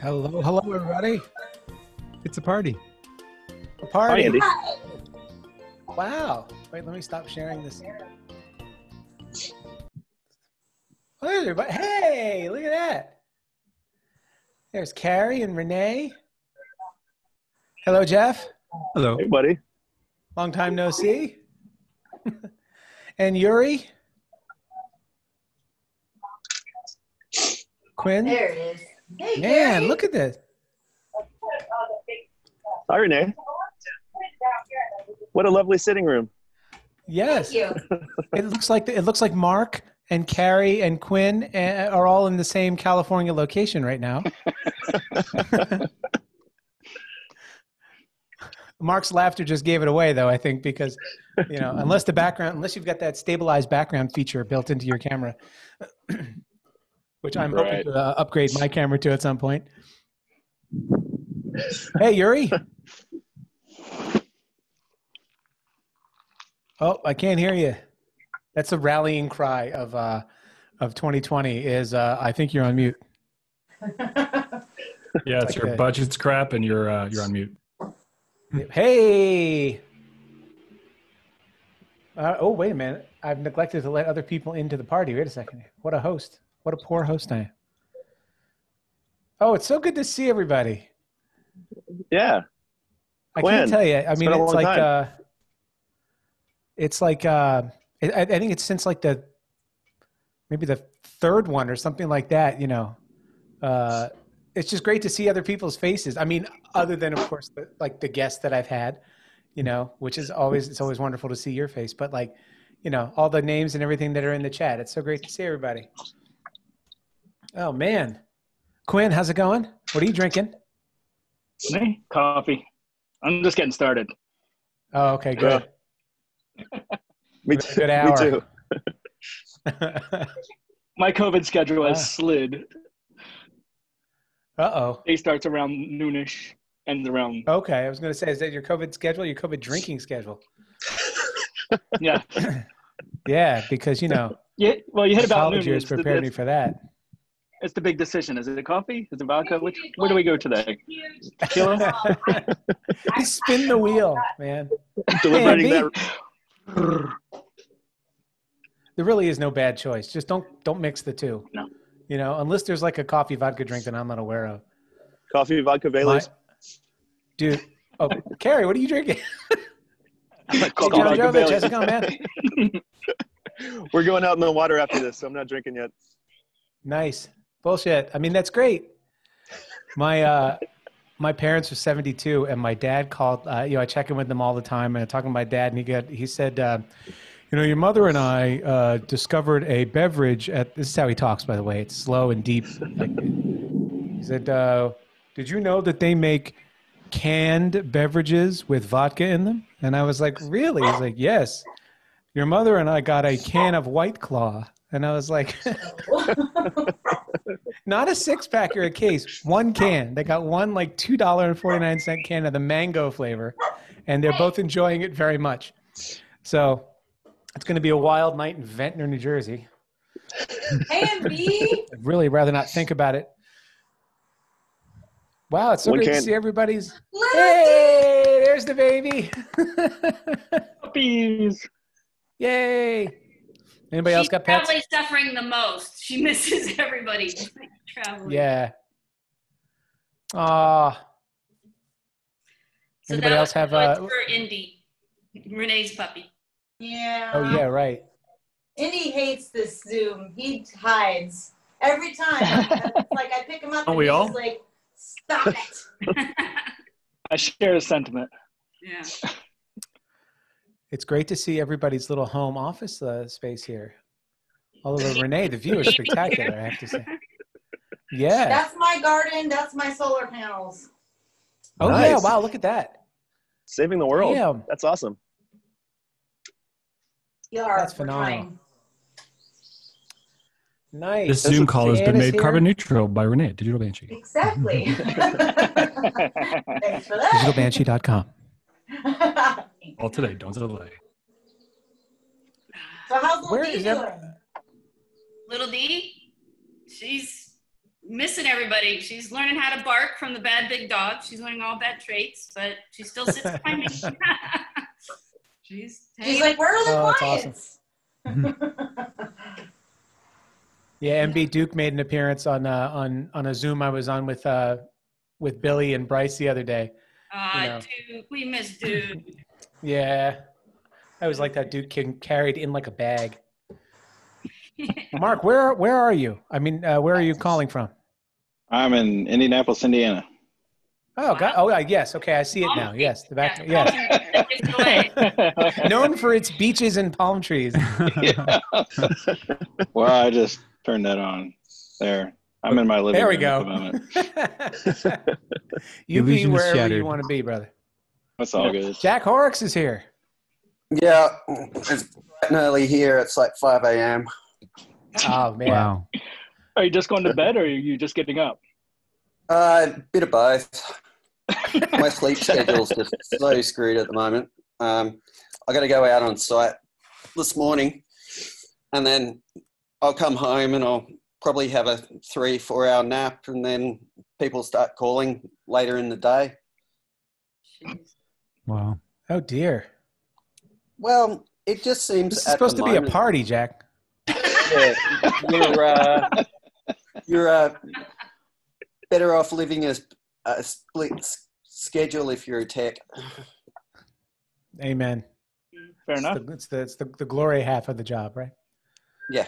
Hello, hello, everybody. It's a party. A party. Hi, Andy. Wow. Wait, let me stop sharing this. Everybody. Hey, look at that. There's Carrie and Renee. Hello, Jeff. Hello. Hey, buddy. Long time no see. And Yuri. Quinn. There it is. Hey, man, Gary. Look at this. Hi, Renee. What a lovely sitting room. Yes. Thank you. It looks like Mark and Carrie and Quinn are all in the same California location right now. Mark's laughter just gave it away, though, I think, because, you know, unless the background, unless you've got that stabilized background feature built into your camera, which I'm hoping to upgrade my camera to at some point. Hey, Yuri. Oh, I can't hear you. That's a rallying cry of 2020 is, I think you're on mute. Yeah, it's your budget's crap and you're on mute. Hey. Oh, wait a minute. I've neglected to let other people into the party. Wait a second. What a host. What a poor host I am. Oh, it's so good to see everybody. Yeah. I can't tell you. I mean, it's like, I think it's since like the, maybe the third one or something like that, you know. It's just great to see other people's faces. I mean, other than, of course, the, like the guests that I've had, you know, which is always, it's always wonderful to see your face, but like, you know, all the names and everything that are in the chat. It's so great to see everybody. Oh, man. Quinn, how's it going? What are you drinking? Coffee. I'm just getting started. Oh, okay, good. Me too. Good hour. Me too. My COVID schedule has slid. Uh-oh. It starts around noonish, ends around. Okay, I was going to say, is that your COVID schedule or your COVID drinking schedule? Yeah. Yeah, because, you know. Yeah, well, you hit about noon. Has prepared me for that. It's the big decision. Is it a coffee? Is it vodka? Which, where do we go today? I spin the wheel, man. Deliberating that. There really is no bad choice. Just don't mix the two. No. You know, unless there's like a coffee vodka drink that I'm not aware of. Coffee vodka Baileys. Dude, oh, Carrie, what are you drinking? Hey, John Jovich, how's it going, man? We're going out in the water after this, so I'm not drinking yet. Nice. Bullshit. I mean, that's great. My my parents are 72, and my dad called. You know, I check in with them all the time, and I talk to my dad, and he said, you know, your mother and I discovered a beverage at. This is how he talks, by the way. It's slow and deep. Like, he said, did you know that they make canned beverages with vodka in them? And I was like, really? He's like, yes. Your mother and I got a can of White Claw. And I was like, not a six-pack or a case, one can. They got one like $2.49 can of the mango flavor, and they're both enjoying it very much. So it's going to be a wild night in Ventnor, New Jersey. Andy. I'd really rather not think about it. Wow, it's so great to see everybody's. Hey, there's the baby. Puppies. Yay. Anybody else got pets? She's probably suffering the most. She misses everybody traveling. Yeah. So anybody else have for Indy, Renee's puppy. Yeah. Oh yeah, right. Indy hates this Zoom. He hides every time. It's like I pick him up. And he's all? Like, stop it. I share a sentiment. Yeah. It's great to see everybody's little home office space here. Although, Renee, the view is spectacular, I have to say. Yeah. That's my garden. That's my solar panels. Oh, nice. Yeah. Wow, look at that. Saving the world. Damn. That's awesome. You are. That's phenomenal. Nice. This Zoom call has been made carbon neutral by Renee, Digital Banshee. Exactly. Thanks for that. DigitalBanshee.com. All today, don't delay. So how's little D doing? Little D? She's missing everybody. She's learning how to bark from the bad big dog. She's learning all bad traits, but she still sits behind me. She's like, where are the clients? Awesome. Yeah, MB Duke made an appearance on a Zoom I was on with Billy and Bryce the other day. Duke, we miss Duke. Yeah, I always like that Duke kid carried in like a bag. Mark, where are you? I mean, where are you calling from? I'm in Indianapolis, Indiana. Oh, wow. God. Oh, yes. Okay, I see it now. Yes, the back. Yeah. Yes. Known for its beaches and palm trees. Yeah. Well, I just turned that on. There, I'm in my living room. There we go. You be wherever you want to be, brother. That's all good. Jack Horrocks is here. Yeah, it's bright and early here. It's like 5 AM. Oh man! Wow. Are you just going to bed, or are you just getting up? A bit of both. My sleep schedule's just so screwed at the moment. I got to go out on site this morning, and then I'll come home and I'll probably have a 3-4 hour nap, and then people start calling later in the day. Wow! Oh dear. Well, it just seems this is supposed to be a party, Jack. Yeah, you're better off living a split schedule if you're a tech. Amen. Fair enough. It's the glory half of the job, right? Yeah.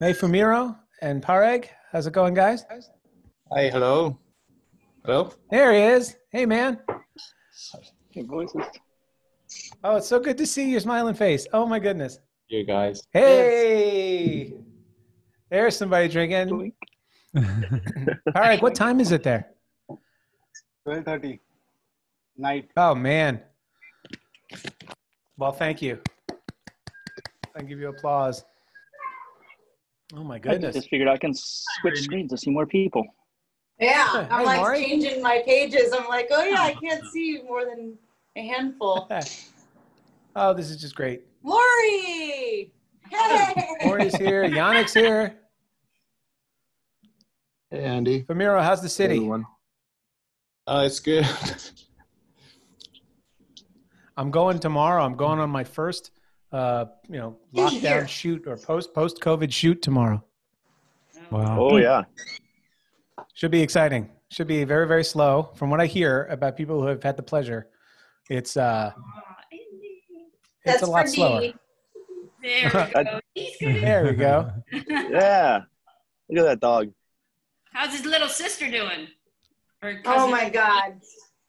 Hey, Fumiro and Parag, how's it going, guys? Hi, hello. Hello. There he is. Hey, man. Hey, voices. Oh, it's so good to see your smiling face. Oh, my goodness. You guys. Hey, there's somebody drinking. All right, what time is it there? 12:30 night. Oh man. Well, thank you. I'll give you applause. Oh my goodness. I just figured I can switch screens to see more people. Yeah, I'm like Mari. Changing my pages. I'm like, oh yeah, I can't see more than a handful. Oh, this is just great. Lori! Hey! Lori's here. Yannick's here. Hey, Andy. Fumiro, how's the city? Hey, everyone. It's good. I'm going tomorrow. I'm going on my first, lockdown shoot or post-COVID shoot tomorrow. Wow. Oh, yeah. Should be exciting. Should be very, very slow. From what I hear about people who have had the pleasure, it's a lot slower. There we go. He's good. There we go. Yeah. Look at that dog. How's his little sister doing? Oh, my God.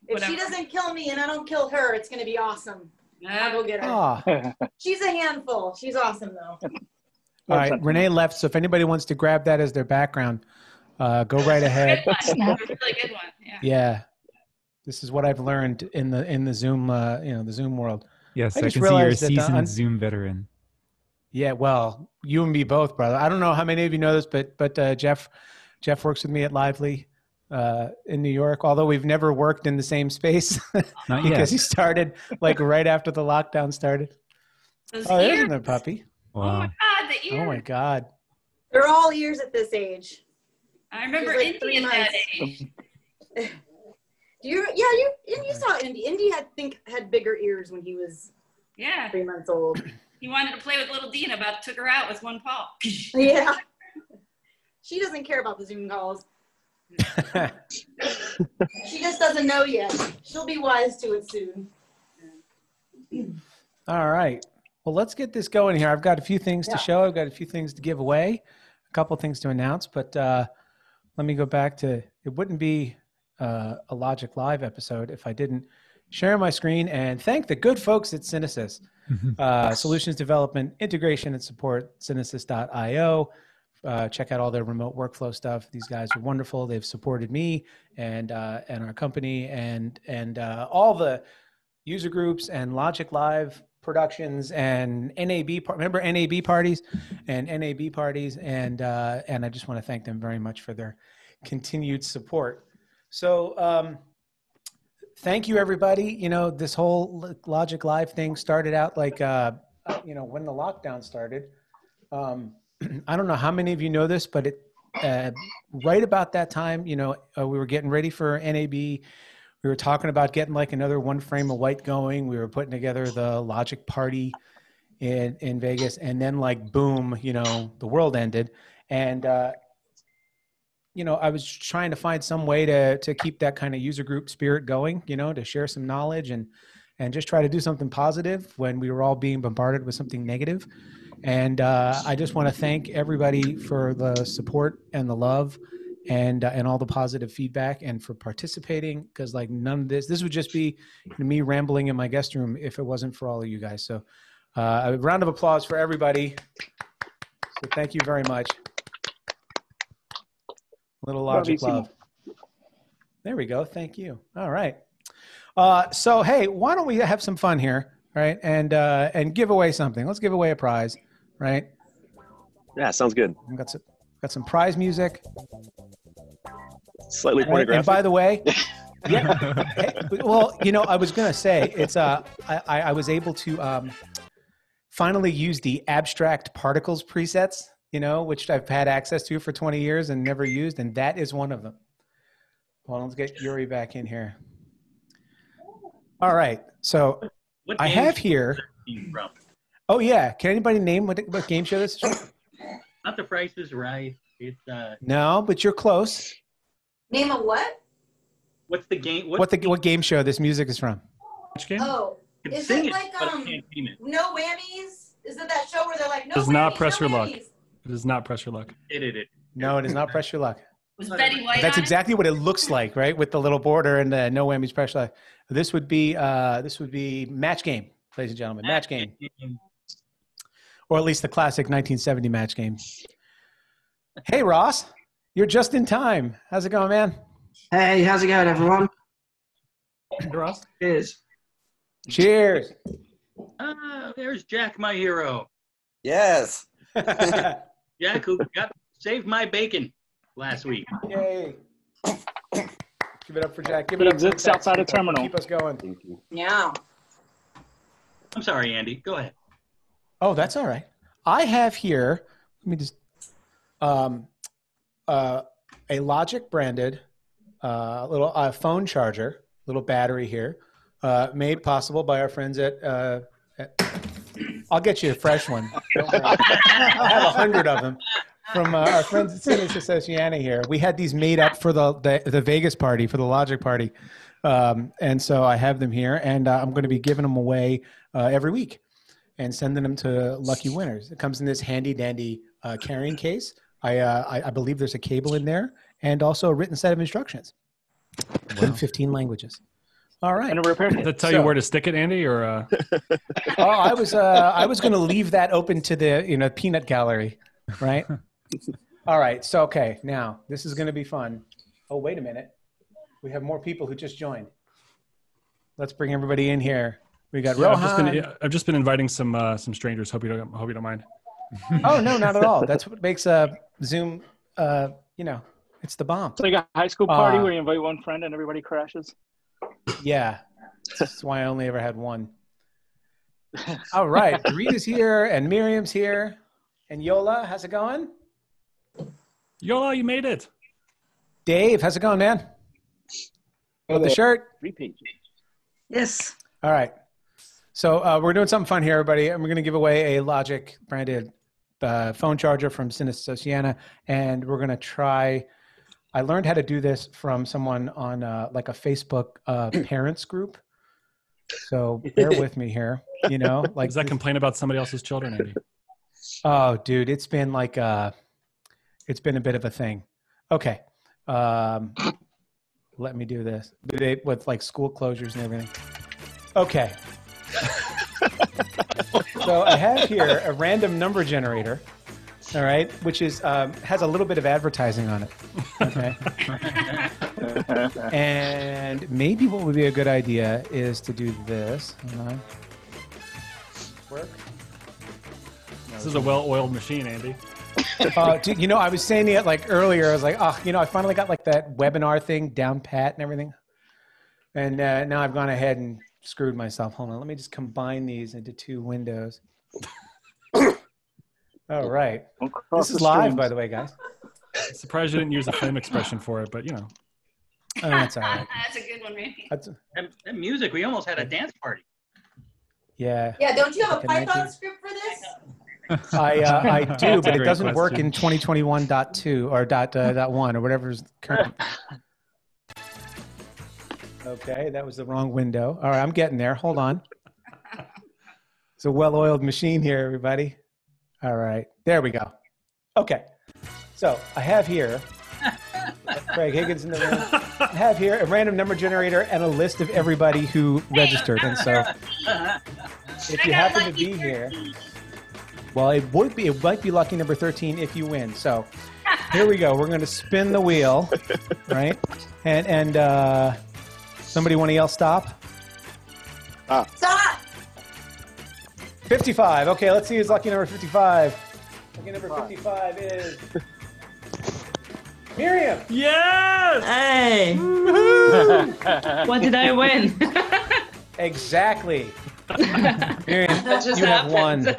Whatever. If she doesn't kill me and I don't kill her, it's going to be awesome. I'll go get her. Oh. She's a handful. She's awesome, though. All right. Renee left, so if anybody wants to grab that as their background, go right ahead. Good one. That's a really good one. Yeah. Yeah. This is what I've learned in the Zoom, the Zoom world. Yes, I can see you're a seasoned Zoom veteran. Yeah, well, you and me both, brother. I don't know how many of you know this, but Jeff works with me at Lively in New York, although we've never worked in the same space. Not yet. Because he started like right after the lockdown started. Those ears. There's another puppy. Wow. Oh, my God, the ears. Oh, my God. They're all ears at this age. I remember like Indy at that age. You saw Indy. Indy had bigger ears when he was 3 months old. He wanted to play with little Dean, about took her out with one paw. Yeah. She doesn't care about the Zoom calls. She just doesn't know yet. She'll be wise to it soon. All right. Well, let's get this going here. I've got a few things to show. I've got a few things to give away, a couple things to announce, but let me go back to, it wouldn't be a Logik Live episode if I didn't share my screen and thank the good folks at Cinesys. Solutions development, integration, and support, Cinesys.io. Check out all their remote workflow stuff. These guys are wonderful. They've supported me and our company and all the user groups and Logik Live productions and NAB parties and NAB parties. And I just want to thank them very much for their continued support. So thank you, everybody. You know, this whole Logik Live thing started out like, when the lockdown started. I don't know how many of you know this, but right about that time, you know, we were getting ready for NAB. We were talking about getting like another One Frame of White going. We were putting together the Logik party in Vegas, and then like boom, you know, the world ended. And you know, I was trying to find some way to keep that kind of user group spirit going, you know, to share some knowledge and just try to do something positive when we were all being bombarded with something negative. And I just want to thank everybody for the support and the love and all the positive feedback and for participating, because like none of this would just be me rambling in my guest room if it wasn't for all of you guys. So a round of applause for everybody. So thank you very much. Little Logik love. There we go. Thank you. All right. So, hey, why don't we have some fun here, right? And give away something. Let's give away a prize, right? Yeah, sounds good. We've got some prize music. Slightly pornographic. And by the way, yeah, well, you know, I was going to say, it's I was able to finally use the abstract particles presets, you know, which I've had access to for 20 years and never used, and that is one of them. Well, let's get Yuri back in here. All right, so I have here. Oh yeah, can anybody name what game show this is? Not The Price Is Right. It's no, but you're close. Name a what? What's the game? What game show this music is from? Which game? Oh, is it like No Whammies? Is it that show where they're like no? Does not press your luck. It is not press your luck. No, it is not press your luck. Was Betty White? That's exactly what it looks like, right? With the little border and the no whammies, press your luck. This would be Match Game, ladies and gentlemen. Match game, or at least the classic 1970 Match Game. Hey Ross, you're just in time. How's it going, man? Hey, how's it going, everyone? Hey, Ross. Cheers. Cheers. There's Jack, my hero. Yes. Jack, who saved my bacon last week. Yay. Give it up for Jack. Give it up. He exists outside of terminal. Keep us going. Thank you. Yeah. I'm sorry, Andy. Go ahead. Oh, that's all right. I have here, let me just, a Logik branded little phone charger, little battery here, made possible by our friends at I'll get you a fresh one. Don't worry. I have 100 of them. From our friends at Cinesys.io here. We had these made up for the Vegas party, for the Logik party. And so I have them here, and I'm going to be giving them away every week and sending them to lucky winners. It comes in this handy-dandy carrying case. I believe there's a cable in there and also a written set of instructions in 15 languages. All right. And a repair kit. Does that tell you where to stick it, Andy? Or oh, I was going to leave that open to the peanut gallery, right? All right. So, okay. Now, this is going to be fun. Oh, wait a minute. We have more people who just joined. Let's bring everybody in here. We got Rohan. I've just been inviting some strangers. Hope you don't mind. Oh, no, not at all. That's what makes Zoom, it's the bomb. It's like a high school party where you invite one friend and everybody crashes. Yeah. That's why I only ever had one. All right. Rita's here and Miriam's here. And Yola, how's it going? Yola, you made it. Dave, how's it going, man? With the shirt? Repeat. Yes. All right. So we're doing something fun here, everybody. And we're going to give away a Logik branded phone charger from Cinesys.io. And we're going to try. I learned how to do this from someone on like a Facebook parents group. So bear with me here. You know, like. Does that complain about somebody else's children, Andy? Oh, dude, it's been like it's been a bit of a thing. Okay, let me do this with like school closures and everything. Okay, so I have here a random number generator. All right, which is has a little bit of advertising on it. Okay, and maybe what would be a good idea is to do this. Hold on. Work. This is a well-oiled machine, Andy. Dude, you know, I was saying it like earlier. I was like, oh, you know, I finally got like that webinar thing down pat and everything. And now I've gone ahead and screwed myself. Hold on. Let me just combine these into two windows. All right. This is live, by the way, guys. Surprised you didn't use a film expression for it, but you know. Oh, that's all right. That's a good one, Randy. That music, we almost had a dance party. Yeah. Yeah, don't you have a Python script for this? I do, but it doesn't work in 2021.2 or .1 or whatever's current. Okay, that was the wrong window. All right, I'm getting there. Hold on. It's a well-oiled machine here, everybody. All right, there we go. Okay, so I have here Craig Higgins in the room. I have here a random number generator and a list of everybody who registered, and so if you happen to be here. Well, it might be lucky number 13 if you win. So here we go. We're going to spin the wheel, right? And somebody want to yell stop? Stop! 55. Okay, let's see who's lucky number 55. Lucky number 55 is Miriam. Yes! Hey! Woohoo! What did I win? Exactly. Miriam, you have won.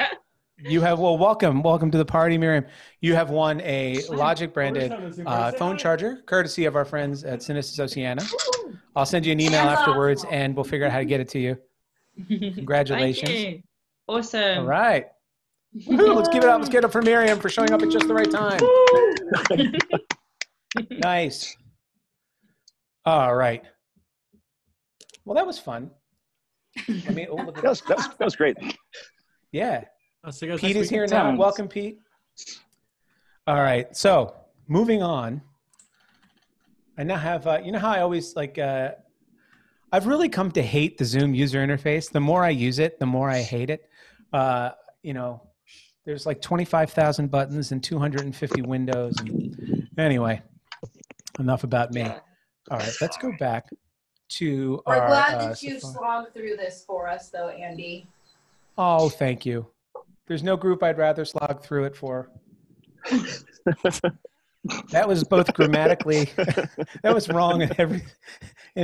You have, well, welcome to the party, Miriam. You have won a Logik branded phone charger, courtesy of our friends at Cinesys.io. I'll send you an email afterwards and we'll figure out how to get it to you. Congratulations. Thank you. Awesome. All right. Let's give it up. Let's get it up for Miriam for showing up at just the right time. Nice. All right. Well, that was fun. I mean, that was great. Yeah. Pete is here now. Welcome, Pete. All right. So moving on. I now have, you know how I always like, I've really come to hate the Zoom user interface. The more I use it, the more I hate it. You know, there's like 25,000 buttons and 250 windows. And anyway, enough about me. All right. Let's go back to our. We're glad that you slogged through this for us though, Andy. Oh, thank you. There's no group I'd rather slog through it for. That was both grammatically, that was wrong in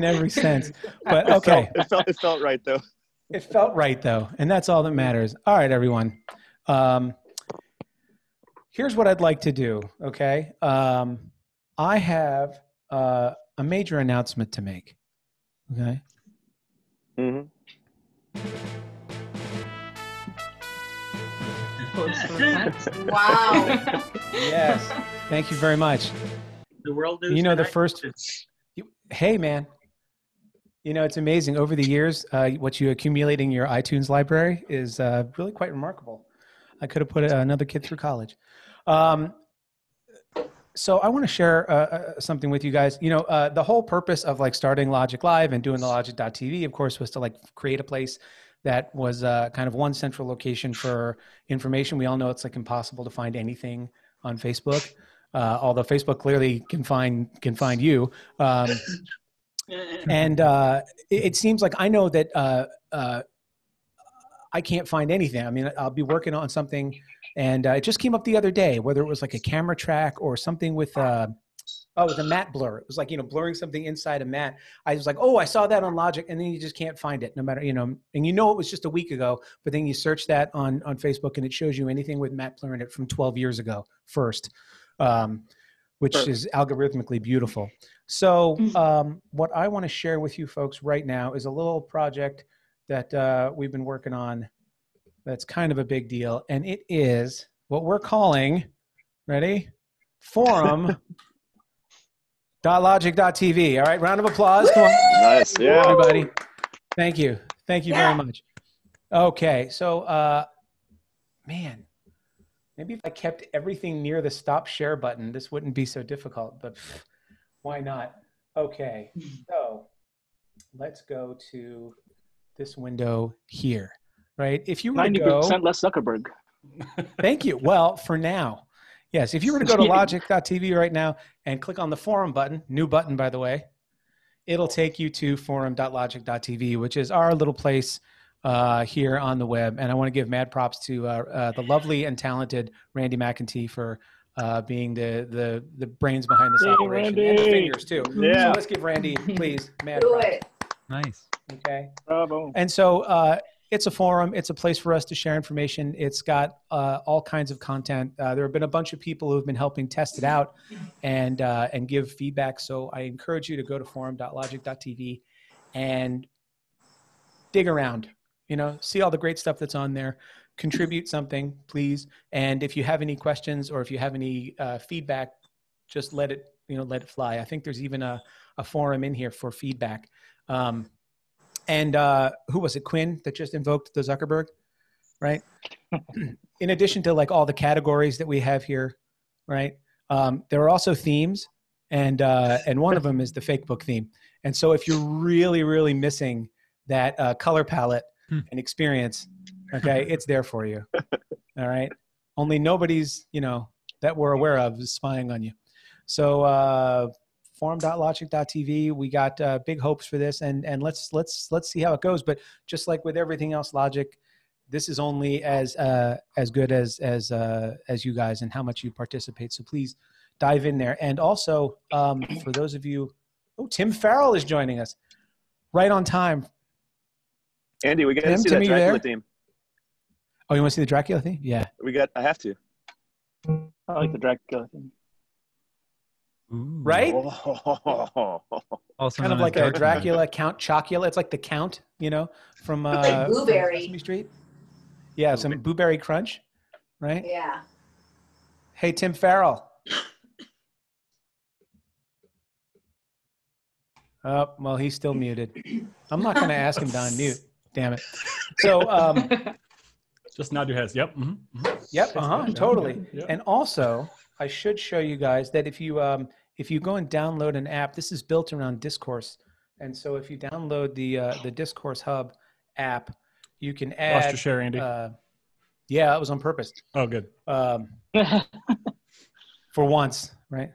every sense. But okay. It felt right though. It felt right though. And that's all that matters. All right, everyone. Here's what I'd like to do, okay? I have a major announcement to make, okay? Mm-hmm. Wow. Yes. Thank you very much. The world is, you know, the first. Hey, man. You know, it's amazing. Over the years, what you accumulate in your iTunes library is really quite remarkable. I could have put another kid through college. So I want to share something with you guys. You know, the whole purpose of like starting Logik Live and doing the Logik.tv, of course, was to like create a place that was kind of one central location for information. We all know it's like impossible to find anything on Facebook, although Facebook clearly can find you. It seems like I know that I can't find anything. I mean, I'll be working on something, and it just came up the other day, whether it was like a camera track or something with the matte blur. It was like, you know, blurring something inside a matte. I was like, oh, I saw that on Logik, and then you just can't find it, no matter, you know, and you know it was just a week ago, but then you search that on Facebook, and it shows you anything with matte blur in it from 12 years ago first, which is algorithmically beautiful. So what I want to share with you folks right now is a little project that we've been working on that's kind of a big deal, and it is what we're calling, ready, Forum. Logik.tv. All right, round of applause. Come on. Nice, yeah. Everybody. Thank you. Thank you very much. Okay, so, man, maybe if I kept everything near the stop share button, this wouldn't be so difficult, but why not? Okay, so let's go to this window here, right? If you were to go, 90% less Zuckerberg. Thank you. Well, for now. Yes, if you were to go to Logik.tv right now and click on the forum button, new button, by the way, it'll take you to forum.logik.tv, which is our little place here on the web. And I want to give mad props to the lovely and talented Randy McEntee for being the brains behind this operation. Randy. And the fingers, too. Yeah. So let's give Randy, please, mad props. Nice. Okay. Bravo. And so It's a forum. It's a place for us to share information. It's got all kinds of content. There have been a bunch of people who have been helping test it out and give feedback. So I encourage you to go to forum.logic.tv and dig around, you know, see all the great stuff that's on there. Contribute something, please. And if you have any questions or if you have any feedback, just let it, you know, let it fly. I think there's even a forum in here for feedback. And who was it? Quinn that just invoked the Zuckerberg, right? In addition to like all the categories that we have here, right? There are also themes, and one of them is the fake book theme. And so if you're really, really missing that color palette and experience, okay, it's there for you. All right. Only nobody's, you know, that we're aware of is spying on you. So, forum.logic.tv. We got big hopes for this, and let's see how it goes. But just like with everything else, Logic, this is only as good as you guys and how much you participate. So please dive in there. And also for those of you, oh, Tim Farrell is joining us right on time. Andy, we got to see that Dracula theme. Oh, you want to see the Dracula theme? Yeah, we got. I have to. I like the Dracula theme. Ooh. Right? Oh. Also kind of like a Dracula, Count Chocula. It's like the Count, you know, from like Blueberry. Sesame Street. Yeah, some Blueberry Crunch, right? Yeah. Hey, Tim Farrell. Oh, well, he's still muted. I'm not going to ask him to unmute. Damn it. So, just nod your heads. Yep. Mm-hmm. Yep. Uh-huh. Totally. Yep. And also, I should show you guys that if you go and download an app, this is built around Discourse, and so if you download the Discourse Hub app, you can add. Lost your share, Andy. Yeah, it was on purpose. Oh, good. For once, right?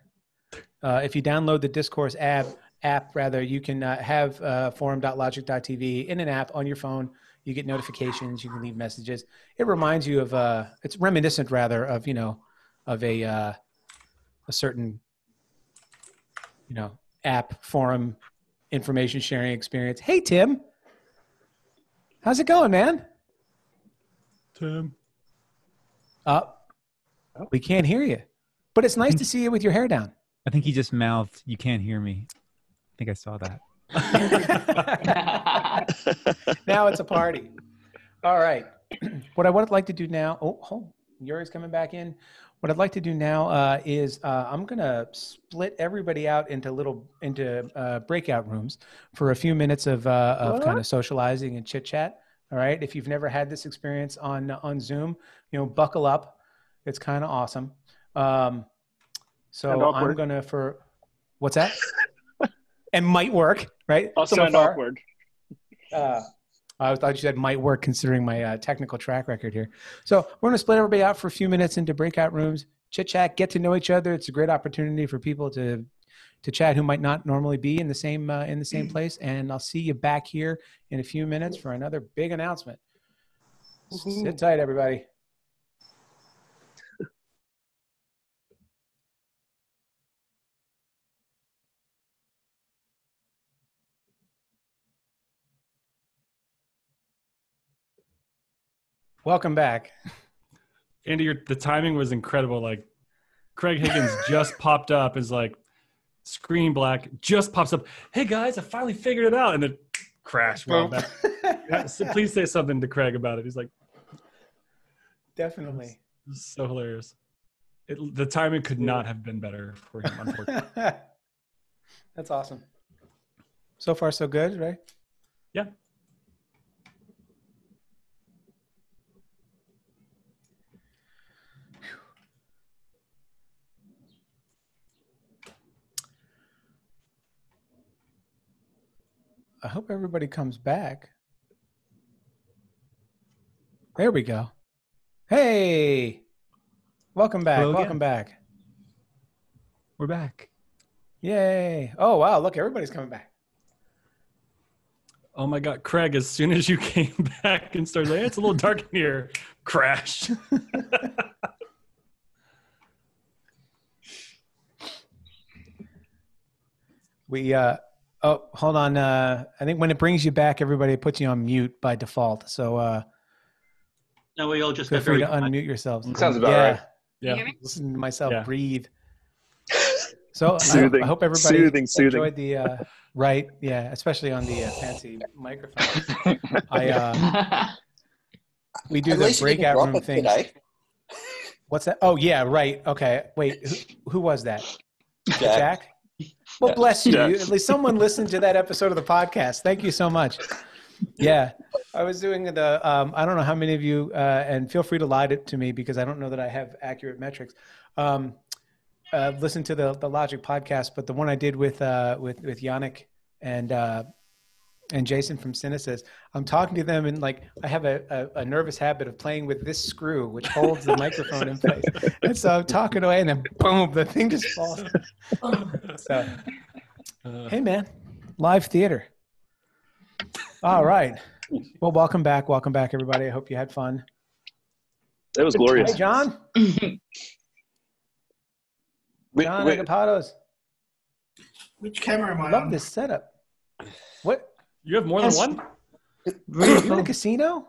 If you download the Discourse app, you can have forum.logic.tv in an app on your phone. You get notifications. You can leave messages. It reminds you of it's reminiscent rather of, you know, of a certain, you know, app forum information sharing experience. Hey, Tim. How's it going, man? Tim. We can't hear you. But it's nice to see you with your hair down. I think he just mouthed, "You can't hear me." I think I saw that. Now it's a party. All right. What I would like to do now, Yuri's coming back in. What I'd like to do now is I'm going to split everybody out into breakout rooms for a few minutes of kind of socializing and chit chat. All right. If you've never had this experience on Zoom, you know, buckle up. It's kind of awesome. So I'm going to what's that? And might work, right? Also so awkward. I thought you said might work considering my technical track record here. So we're going to split everybody out for a few minutes into breakout rooms, chit-chat, get to know each other. It's a great opportunity for people to chat who might not normally be in the same place. And I'll see you back here in a few minutes for another big announcement. Woo-hoo. Sit tight, everybody. Welcome back. Andy, the timing was incredible. Like, Craig Higgins just popped up, is like, screen black, just pops up. Hey, guys, I finally figured it out. And then crash. Well, so please say something to Craig about it. He's like. Definitely. It's so hilarious. The timing could not have been better for him, unfortunately. That's awesome. So far, so good, right? Yeah. I hope everybody comes back. There we go. Hey, welcome back. Hello, welcome back. We're back. Yay. Oh, wow. Look, everybody's coming back. Oh my God, Craig, as soon as you came back and started, like, it's a little dark in here, crash. We, Oh, hold on. I think when it brings you back, everybody puts you on mute by default. So no, we all just feel free to unmute yourselves. Sounds about right. Yeah. Listen to myself breathe. So soothing, I hope everybody enjoyed the right. Yeah, especially on the fancy microphone. We do the breakout room thing. What's that? Oh yeah, right. Okay, wait. Who was that? Jack? Well, bless you. At least someone listened to that episode of the podcast. Thank you so much. Yeah, I was doing the, I don't know how many of you, and feel free to lie to me because I don't know that I have accurate metrics. Listen to the Logik podcast, but the one I did with Yannick and Jason from Cinesys, I'm talking to them and like, I have a nervous habit of playing with this screw, which holds the microphone in place. And so I'm talking away and then boom, the thing just falls. So, hey man, live theater. All right. Well, welcome back. Welcome back everybody. I hope you had fun. That was glorious. Hey, John. John Agapatos. Which camera am I on? I love this setup. What? You have more than one? You're in the casino?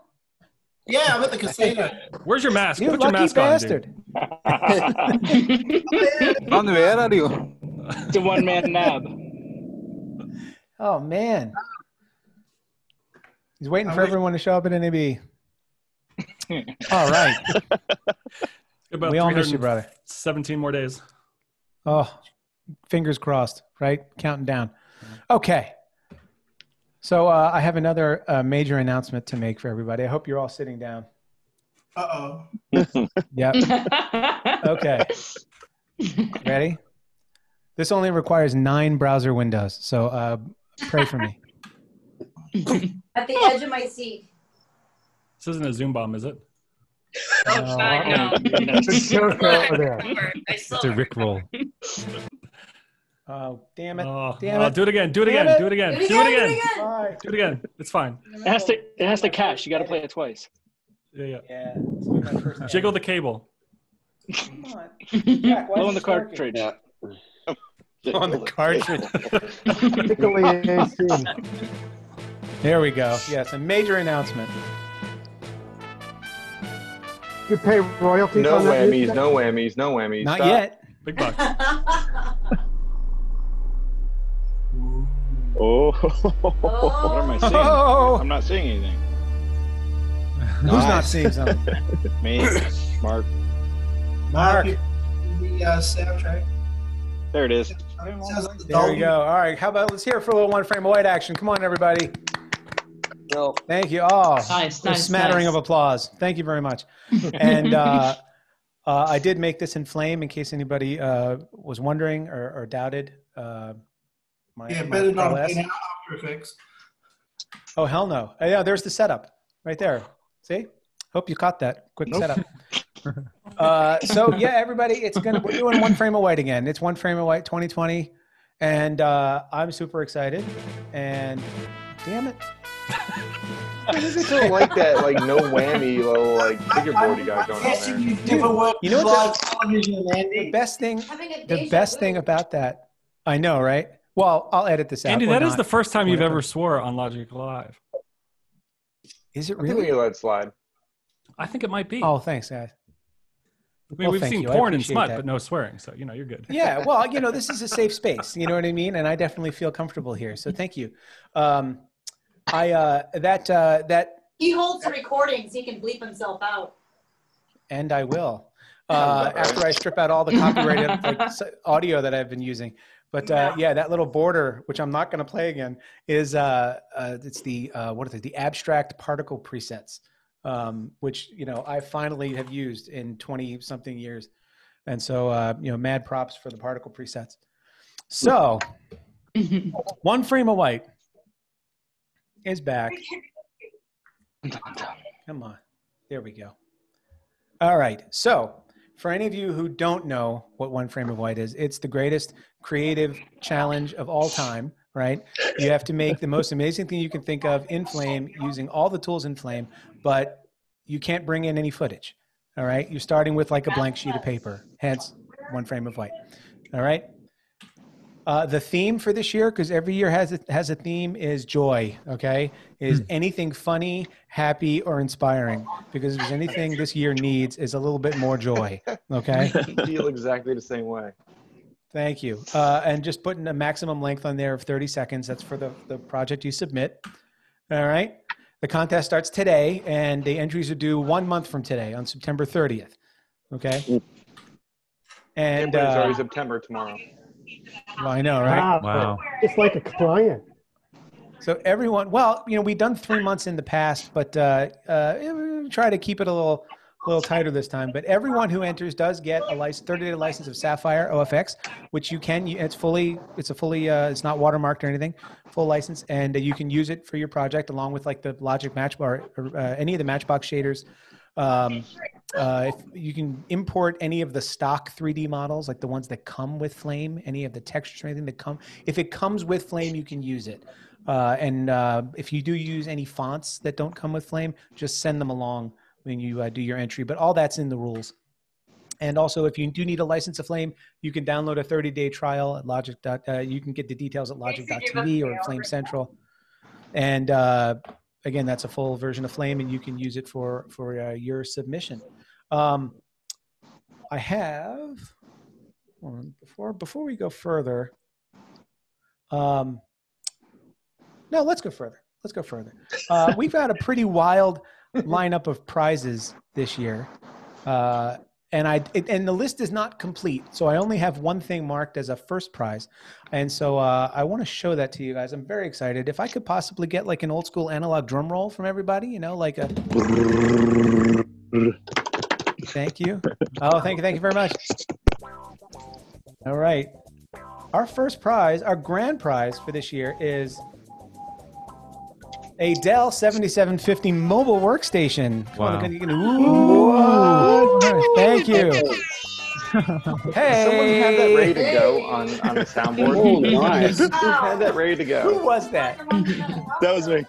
Yeah, I'm at the casino. Where's your mask? Put your mask on, dude. It's a one-man nab. Oh, man. He's waiting for everyone to show up at NAB. All right. We all miss you, brother. 17 more days. Oh, fingers crossed, right? Counting down. Okay. So I have another major announcement to make for everybody. I hope you're all sitting down. Uh-oh. Yep. Okay. Ready? This only requires 9 browser windows, so pray for me. At the edge of my seat. This isn't a Zoom bomb, is it? Oh, no. It's a Rickroll. Oh, damn it. Damn it. Do it again. Do it again. Do it again. Do it again. Do it again. It's fine. It has to catch. You got to play it twice. Yeah. Jiggle the cable. Come on. Jack, why on the cartridge. On the cartridge. There we go. Yes, a major announcement. You pay royalties on that music? No whammies. No whammies. Not yet. Big bucks. Oh. What am I seeing? I'm not seeing anything. Who's not seeing something? Me. Mark. The soundtrack. There it is. There we go. All right. How about let's hear it for a little One Frame of White action. Come on, everybody. Well, thank you all. Nice, a smattering of applause. Thank you very much. And I did make this in flame in case anybody was wondering or doubted. My better not be in After Effects. Oh, hell no. Yeah, there's the setup right there. See? Hope you caught that quick setup. So yeah, everybody, we're doing One Frame of White again. It's One Frame of White 2020, and I'm super excited. And damn it. I don't like that, like no whammy little like figureboard you got going on there. You know what? The best thing about that, I know, right? Well, I'll edit this out. Andy, that is the first time you've ever swore on Logik Live. Is it really? Let slide. I think it might be. Oh, thanks, guys. I mean, we've seen porn and smut, but no swearing. So, you know, you're good. Yeah. Well, you know, this is a safe space. You know what I mean? And I definitely feel comfortable here. So thank you. He holds the recordings. He can bleep himself out. And I will. After I strip out all the copyrighted audio that I've been using. But yeah, that little border, which I'm not going to play again, is it's the the abstract particle presets, which you know I finally have used in 20-something years, and so you know, mad props for the particle presets. So, One Frame of White is back. Come on, there we go. All right, so. For any of you who don't know what One Frame of White is, it's the greatest creative challenge of all time, right? You have to make the most amazing thing you can think of in Flame using all the tools in Flame, but you can't bring in any footage, all right? You're starting with like a blank sheet of paper, hence One Frame of White, all right? The theme for this year, because every year has a theme, is joy, okay? Anything funny, happy, or inspiring. Because if there's anything this year needs, is a little bit more joy, okay? I feel exactly the same way. Thank you. And just putting a maximum length on there of 30 seconds. That's for the project you submit. All right? The contest starts today, and the entries are due 1 month from today on September 30th, okay? And it's already September tomorrow. Well, I know, right? Wow. Wow. It's like a client. So everyone, well, you know, we've done 3 months in the past, but we try to keep it a little tighter this time. But everyone who enters does get a 30-day license of Sapphire OFX, which you can, it's not watermarked or anything, full license. And you can use it for your project along with like the Logik Matchbox or any of the Matchbox shaders. If you can import any of the stock 3D models, like the ones that come with Flame, any of the textures or anything that come. If it comes with Flame, you can use it. And if you do use any fonts that don't come with Flame, just send them along when you do your entry. But all that's in the rules. And also, if you do need a license of Flame, you can download a 30-day trial at Logik. You can get the details at Logik.tv or Flame Central. And... again, that's a full version of Flame, and you can use it for your submission. I have before we go further. No, let's go further. Let's go further. We've got a pretty wild lineup of prizes this year, and the list is not complete. So I only have one thing marked as a first prize. And so I want to show that to you guys. I'm very excited. If I could possibly get like an old school analog drum roll from everybody, you know, like a... Thank you. Oh, thank you very much. All right. Our first prize, our grand prize for this year is a Dell 7750 mobile workstation. Wow. Ooh. Thank you. Hey. Someone had that ready to go on the soundboard. Oh, nice. Who had that ready to go? Who was that? That was me.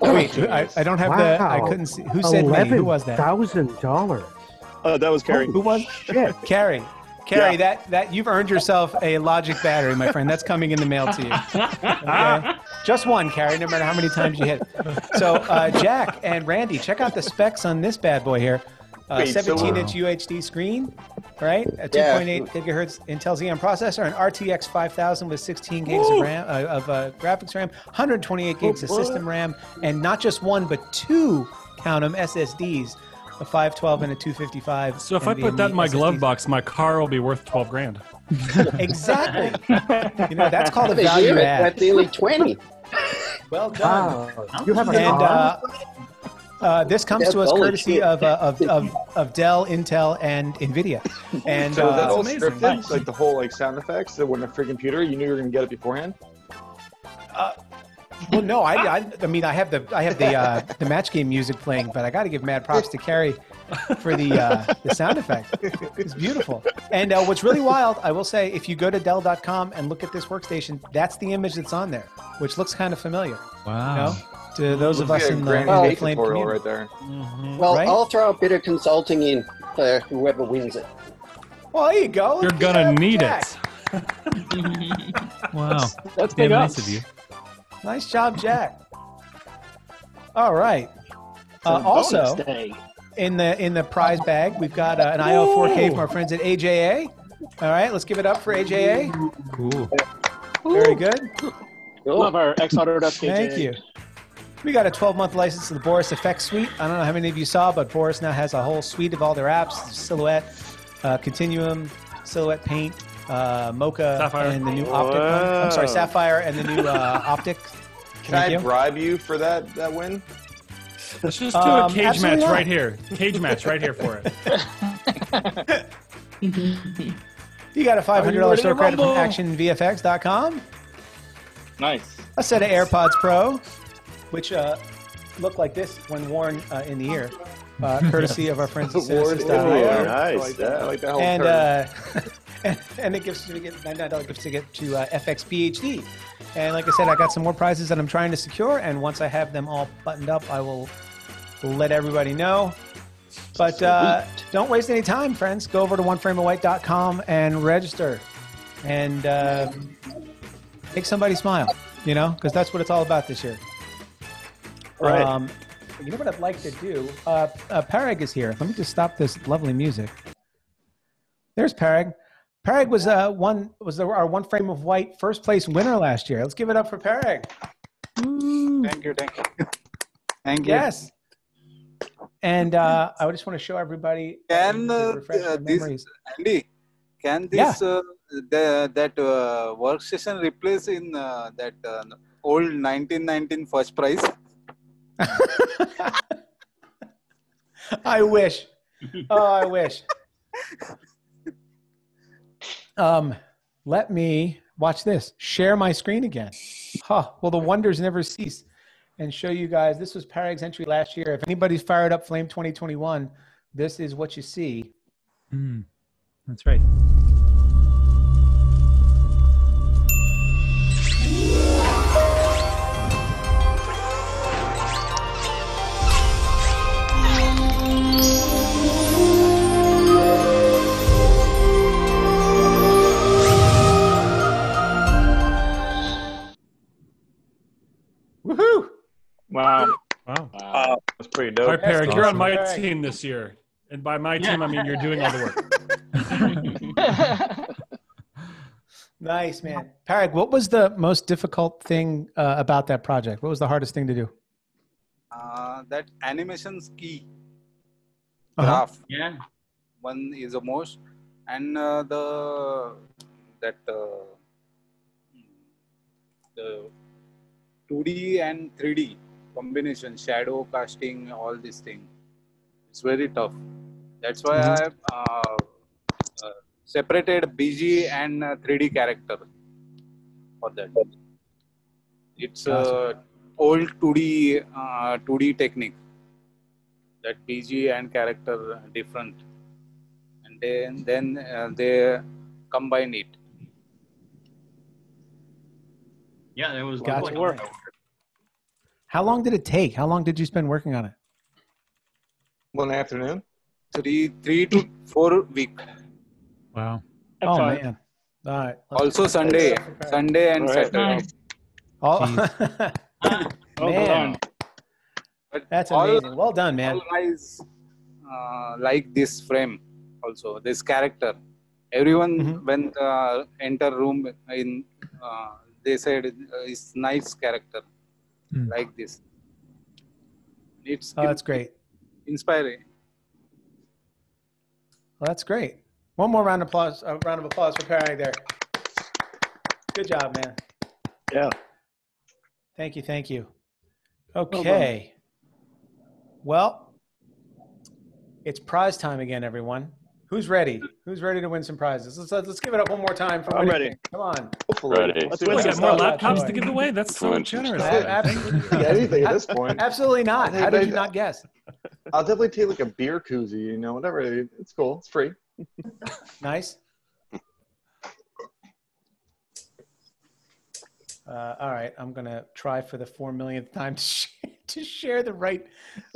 Wait, I don't have that. I couldn't see. Who said me? Who was that? $11,000. That was Carrie. Who was? Shit. Carrie. Carrie, yeah. that you've earned yourself a Logik battery, my friend. That's coming in the mail to you. Okay? Just one, Carrie, no matter how many times you hit. So Jack and Randy, check out the specs on this bad boy here. 17-inch UHD screen, right? A 2.8 gigahertz Intel Xeon processor, an RTX 5000 with 16 gigs of RAM, graphics RAM, 128 gigs of system RAM, and not just one, but two, count them, SSDs. A 512 and a 255. So if I put that in my glove box, my car will be worth $12,000. Exactly. You know, that's called a value add. That's nearly 20. Well done. Wow. You have a car. This comes to us courtesy of Dell, Intel, and NVIDIA. And so that's all scripted, nice. Like the whole like sound effects that went on a freaking computer. You knew you were going to get it beforehand. Well, no, I mean, I have the match game music playing, but I got to give mad props to Carrie for the sound effect. It's beautiful. And what's really wild, I will say, if you go to Dell.com and look at this workstation, that's the image that's on there, which looks kind of familiar. Wow. You know, to those of us in the Flame community. Right there. Mm-hmm. Well, right? I'll throw a bit of consulting in for whoever wins it. Well, there you go. You're going to need it. Wow. That's damn nice of you. Nice job, Jack. All right. Also, in the prize bag, we've got an IO 4K from our friends at AJA. All right, let's give it up for AJA. Cool. Very good. Love our X-Autodesk AJA. Thank you. We got a 12-month license to the Boris FX suite. I don't know how many of you saw, but Boris now has a whole suite of all their apps: Silhouette, Continuum, Silhouette Paint. Mocha Sapphire. And the new Optic one. I'm sorry, Sapphire and the new Optic. Can I bribe you for that win? Let's just do a cage match right here. Cage match right here for it. You got a $500 store credit from ActionVFX.com. Nice. A set of AirPods Pro, which look like this when worn in the ear. Courtesy of our friends at Cinesys.io. Nice. I like that whole curve. And it gives you $99 gift ticket to FXPHD. And like I said, I got some more prizes that I'm trying to secure. And once I have them all buttoned up, I will let everybody know. But don't waste any time, friends. Go over to oneframeofwhite.com and register. and make somebody smile, you know, because that's what it's all about this year. Right. You know what I'd like to do? Parag is here. Let me just stop this lovely music. There's Parag. Parag was our One Frame of White first place winner last year. Let's give it up for Parag. Ooh. Thank you, thank you, thank you. Yes. And I just want to show everybody. Can this Andy? Can this that workstation replace in that old 1919 first prize? I wish. Oh, I wish. Let me watch this. Share my screen again. Huh. Well, the wonders never cease. And show you guys. This was Parag's entry last year. If anybody's fired up Flame 2021, this is what you see. Mm, that's right. Woohoo! Wow. Wow. Wow. That's pretty dope. All right, Parag, you're on my team this year. And by my team, I mean you're doing all the work. Nice, man. Parag, what was the most difficult thing about that project? What was the hardest thing to do? That animation's key. Graph. Yeah. One is the most. And the 2D and 3D. Combination, shadow casting, all this thing. It's very tough. That's why I have separated BG and 3D character for that. It's old 2D technique. That BG and character are different. And then they combine it. Yeah, that was good work. How long did it take? How long did you spend working on it? One afternoon. Three to 4 weeks. Wow. Oh, man. All right. Also Sunday. Sunday and Saturday. Oh, man. That's amazing. Well done, man. All guys like this frame also, this character. Everyone when enter room, in, they said it's nice character. Like this. It's that's great. Inspiring. Well, that's great. One more round of applause. A round of applause for Parag there. Good job, man. Yeah. Thank you. Thank you. Okay. Well, it's prize time again, everyone. Who's ready? Who's ready to win some prizes? Let's give it up one more time. I'm ready. Come on. Hopefully. Ready. Let's win some more laptops to give away. That's so generous. Absolutely. Anything at this point. Absolutely not. How did you not guess? I'll definitely take like a beer koozie, you know, whatever. It's cool. It's free. Nice. All right. I'm going to try for the 4 millionth time to share the right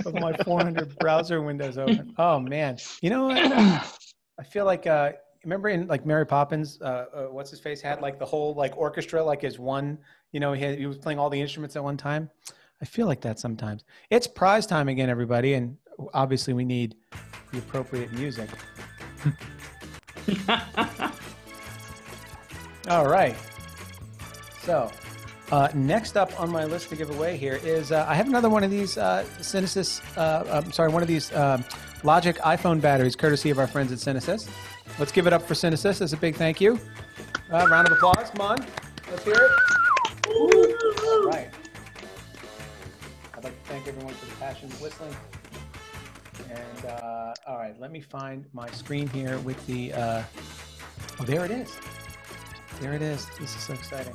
of my 400 browser windows open. Oh, man. You know what? I feel like, remember in like Mary Poppins, what's his face had like the whole like orchestra, like his one, you know, he was playing all the instruments at one time. I feel like that sometimes. It's prize time again, everybody. And obviously we need the appropriate music. All right. So next up on my list to give away here is I have another one of these Cinesys, I'm sorry, one of these Logik iPhone batteries, courtesy of our friends at Cinesys. Let's give it up for Cinesys. That's a big thank you. Round of applause. Come on. Let's hear it. Ooh. All right. I'd like to thank everyone for the passion of whistling. And all right, let me find my screen here with the, oh, there it is. There it is. This is so exciting.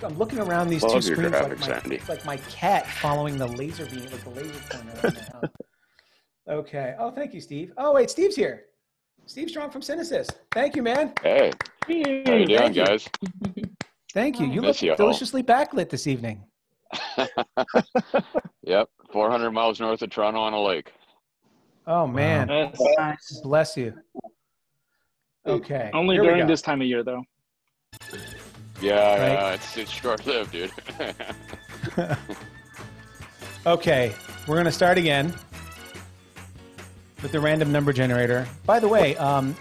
I'm looking around these two screens like my cat following the laser beam, like the laser pointer right now. Okay. Oh, thank you, Steve. Oh, wait, Steve's here. Steve Strong from Cinesys. Thank you, man. Hey. Hey. How you doing, guys? Thank you. You look deliciously backlit this evening. Yep. 400 miles north of Toronto on a lake. Oh, man. Wow. Bless you. Okay. Only during this time of year, though. Yeah, right? It's short-lived, dude. Okay, we're going to start again with the random number generator. By the way,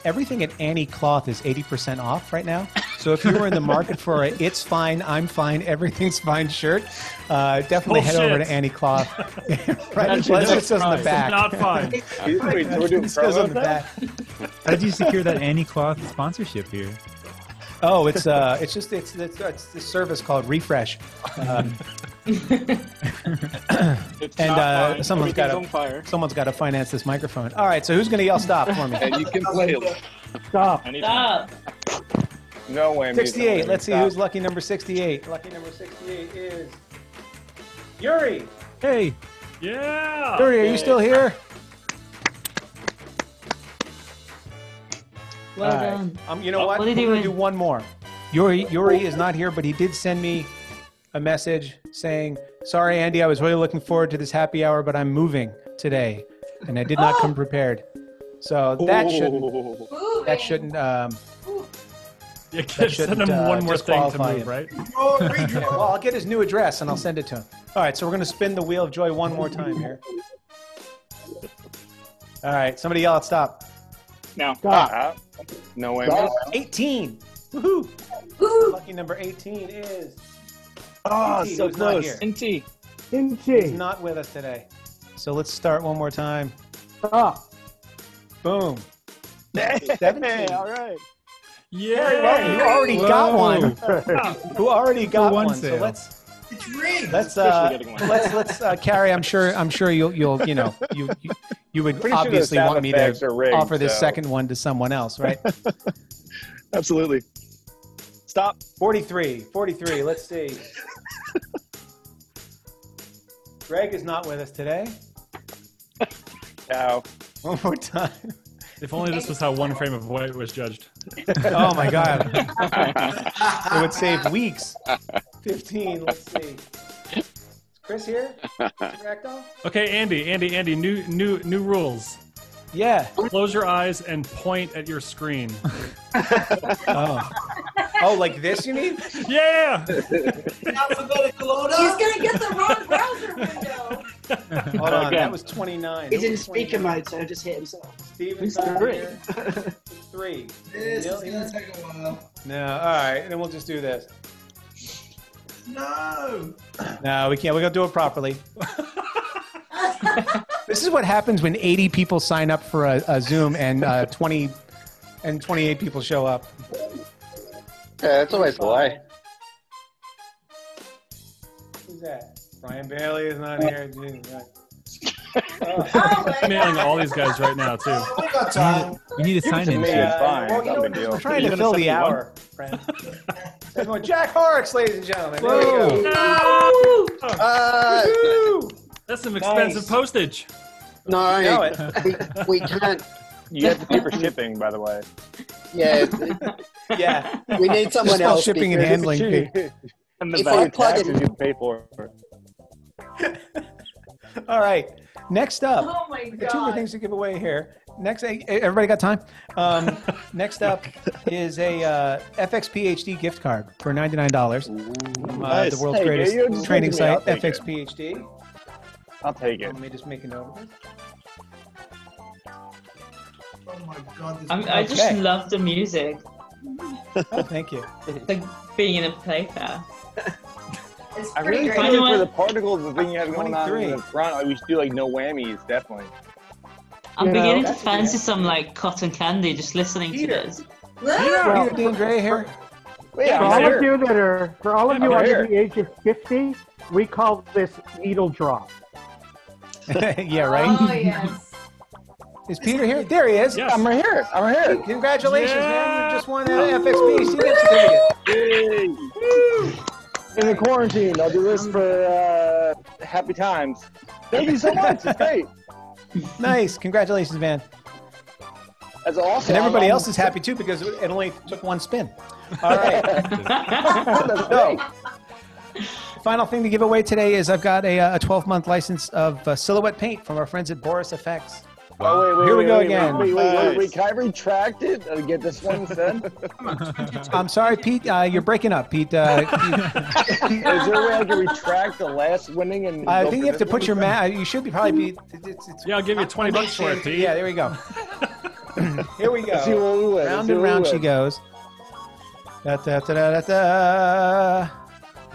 everything at Annie Cloth is 80% off right now. So if you were in the market for a "It's fine, I'm fine, everything's fine" shirt, definitely head over to Annie Cloth. Right? It says on the back. Not fine. It says on the back. How did you secure that Annie Cloth sponsorship here? Oh, it's this service called Refresh. Someone's got to finance this microphone. All right, so who's going to yell stop for me? You can play it. Stop. Anytime. Stop. No way. 68. Let's see who's lucky number 68. Lucky number 68 is Yuri. Hey. Yeah. Yuri, are you still here? Well done. You know what? We're going to do one more. Yuri is not here, but he did send me a message saying, "Sorry, Andy, I was really looking forward to this happy hour, but I'm moving today, and I did not come prepared." So that shouldn't. You can't send him one more thing to move, right? Yeah, well, I'll get his new address and I'll send it to him. All right, so we're going to spin the wheel of joy one more time here. All right, somebody yell out stop. No. Stop. No way. Stop. 18. Woohoo. Woo. Lucky number 18 is... Oh, Indy, so close. Indy. He's not with us today. So let's start one more time. Stop. Boom. 17. All right. Yeah, who already got one? Who already got one? So let's Carrie. I'm sure you'll you would obviously want me to offer this second one to someone else, right? Absolutely. Stop. 43. Let's see. Greg is not with us today. No. One more time. If only this was how One Frame of White was judged. Oh, my God. It would save weeks. 15, let's see. Is Chris here? Ragdoll? Okay, Andy, new rules. Yeah. Close your eyes and point at your screen. Oh, like this, you mean? Yeah. Alphabetical order. He's going to get the wrong browser window. Hold on, that was 29. He's in speaker mode, so just hit himself. Steven's here. 3. This is going to take a while. No, all right, and then we'll just do this. No. No, we can't. We're going to do it properly. This is what happens when 80 people sign up for a Zoom and 28 people show up. Yeah, that's always a lie. Who's that? Brian Bailey is not here. I'm mailing all these guys right now, too. You need to sign in. We're trying to fill the hour, friend. Jack Horrocks, ladies and gentlemen. Whoa. No! That's some expensive postage. No, we can't. You have to pay for shipping, by the way. Yeah. We need someone else. Shipping and handling fee. And the value taxes you pay for. All right. Next up, oh my God. Two more things to give away here. Next, everybody got time? Next up is a FXPHD gift card for $99. Ooh, nice. The world's greatest training site, FXPHD. I'll take it. Let me just make a note of it. Oh my God, I just love the music. Oh, thank you. It's like being in a playfair. I really think for the particles, the thing you have going on in the front, we should do like no whammies, definitely. I'm beginning to fancy some like cotton candy just listening to this. Peter doing gray hair. For all of you under the age of 50, we call this needle drop. Yeah, right? Oh, yes. Is Peter here? There he is. Yes. I'm right here. Congratulations, man. You just won an FXPHD gift certificate. In the quarantine, I'll do this for happy times. Thank you so much. It's great. Nice. Congratulations, man. That's awesome. And everybody else is happy, too, because it only took one spin. All right. Let's go. Final thing to give away today is I've got a 12-month license of Silhouette Paint from our friends at Boris FX. Wow. Oh, wait, wait, Here we go again. Wait, can I retract it and get this one said? I'm sorry, Pete. You're breaking up, Pete. Is there a way I can retract the last winning? And I think you have to put your mask. You should be probably be. Yeah, I'll give you 20 bucks for it, Pete. Yeah, there we go. Here we go. See what we round and round she goes. Da, da, da, da, da.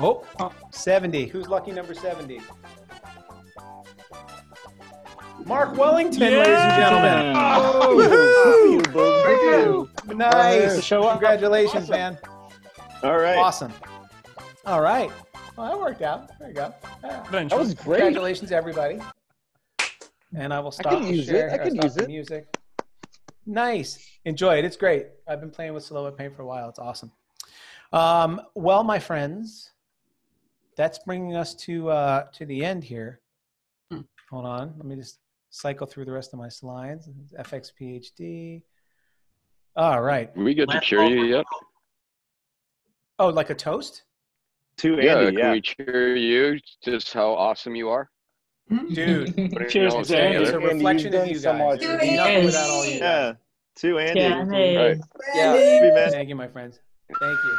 Oh, 70. Who's lucky number 70? Mark Wellington, yeah! Ladies and gentlemen. Oh, woohoo! Nice. Congratulations, man. All right. Awesome. All right. Well, that worked out. There you go. Yeah. That was great. Congratulations, everybody. And I will stop the music. Nice. Enjoy it. It's great. I've been playing with Silhouette Paint for a while. It's awesome. Well, my friends, that's bringing us to the end here. Hold on. Let me just cycle through the rest of my slides. FXPHD. All right. We get to cheer you. Yep. Oh, like a toast? To Andy, yeah. Can we cheer you? Just how awesome you are, dude. Cheers to Andy. It's a reflection of you guys. To Andy. Yeah. To Andy. Right. Yeah. Thank you, my friends. Thank you.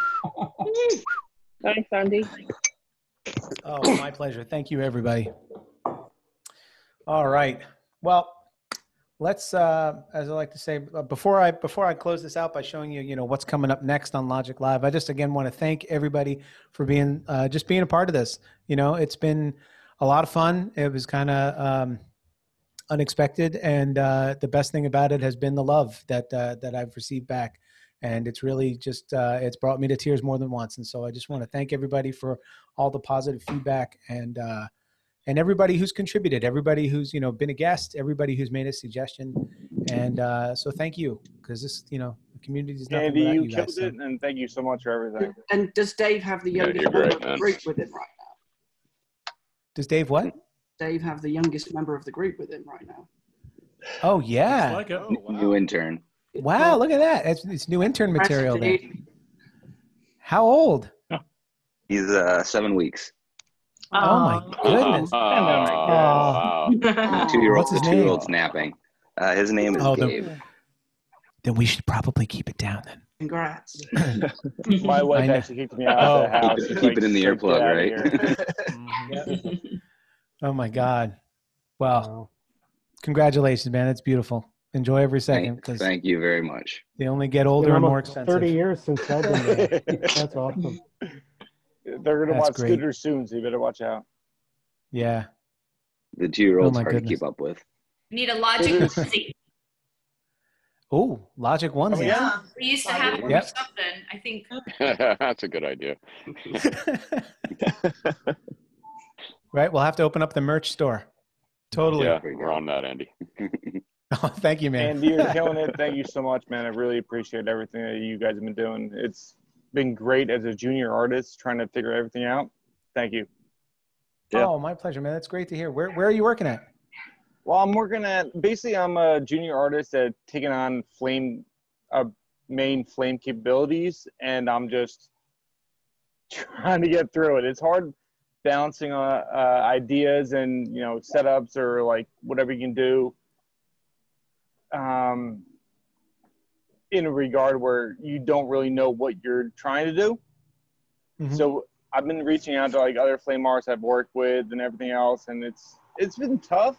Thanks, Andy. Oh, my pleasure. Thank you, everybody. All right. Well, let's, as I like to say, before I close this out by showing you, what's coming up next on Logik Live, I just again want to thank everybody for being just being a part of this. It's been a lot of fun. It was kind of unexpected, and the best thing about it has been the love that that I've received back, and it's really just it's brought me to tears more than once. And so I just want to thank everybody for all the positive feedback and everybody who's contributed, everybody who's been a guest, everybody who's made a suggestion, and so thank you, because this community is nothing without you guys. Andy, you killed it, and thank you so much for everything. And does Dave have the youngest member of the group with him right now? Does Dave what? Dave have the youngest member of the group with him right now? Oh yeah, like oh, wow. New intern. Wow, look at that! It's new intern material there. How old? He's 7 weeks. Oh my goodness! Oh. 2-year-old, the 2-year-old's napping. His name is Dave. Then we should probably keep it down then. Congrats. My wife actually kicked me out of the house. Keep it in the earplug, right? Oh my God! Wow! Congratulations, man! It's beautiful. Enjoy every second. Thank you very much. They only get older and more expensive. 30 years since I've been there. That's awesome. They're going to watch scooters soon, so you better watch out. Yeah. The 2-year-old's hard to keep up with. You need a Logik onesie. Oh, Logik onesie. Oh, yeah. We used to have one or something, I think. That's a good idea. Right, we'll have to open up the merch store. Totally. Yeah, we're on that, Andy. Oh, thank you, man. Andy, you're killing it. Thank you so much, man. I really appreciate everything that you guys have been doing. It's been great as a junior artist trying to figure everything out. Thank you. Yeah. Oh, my pleasure, man. That's great to hear. Where are you working at? Well, I'm working at, basically I'm a junior artist that taking on flame, main flame capabilities, and I'm just trying to get through it. It's hard balancing ideas and, setups or like whatever you can do in a regard where you don't really know what you're trying to do. Mm-hmm. So I've been reaching out to like other flame artists I've worked with and everything else. And it's been tough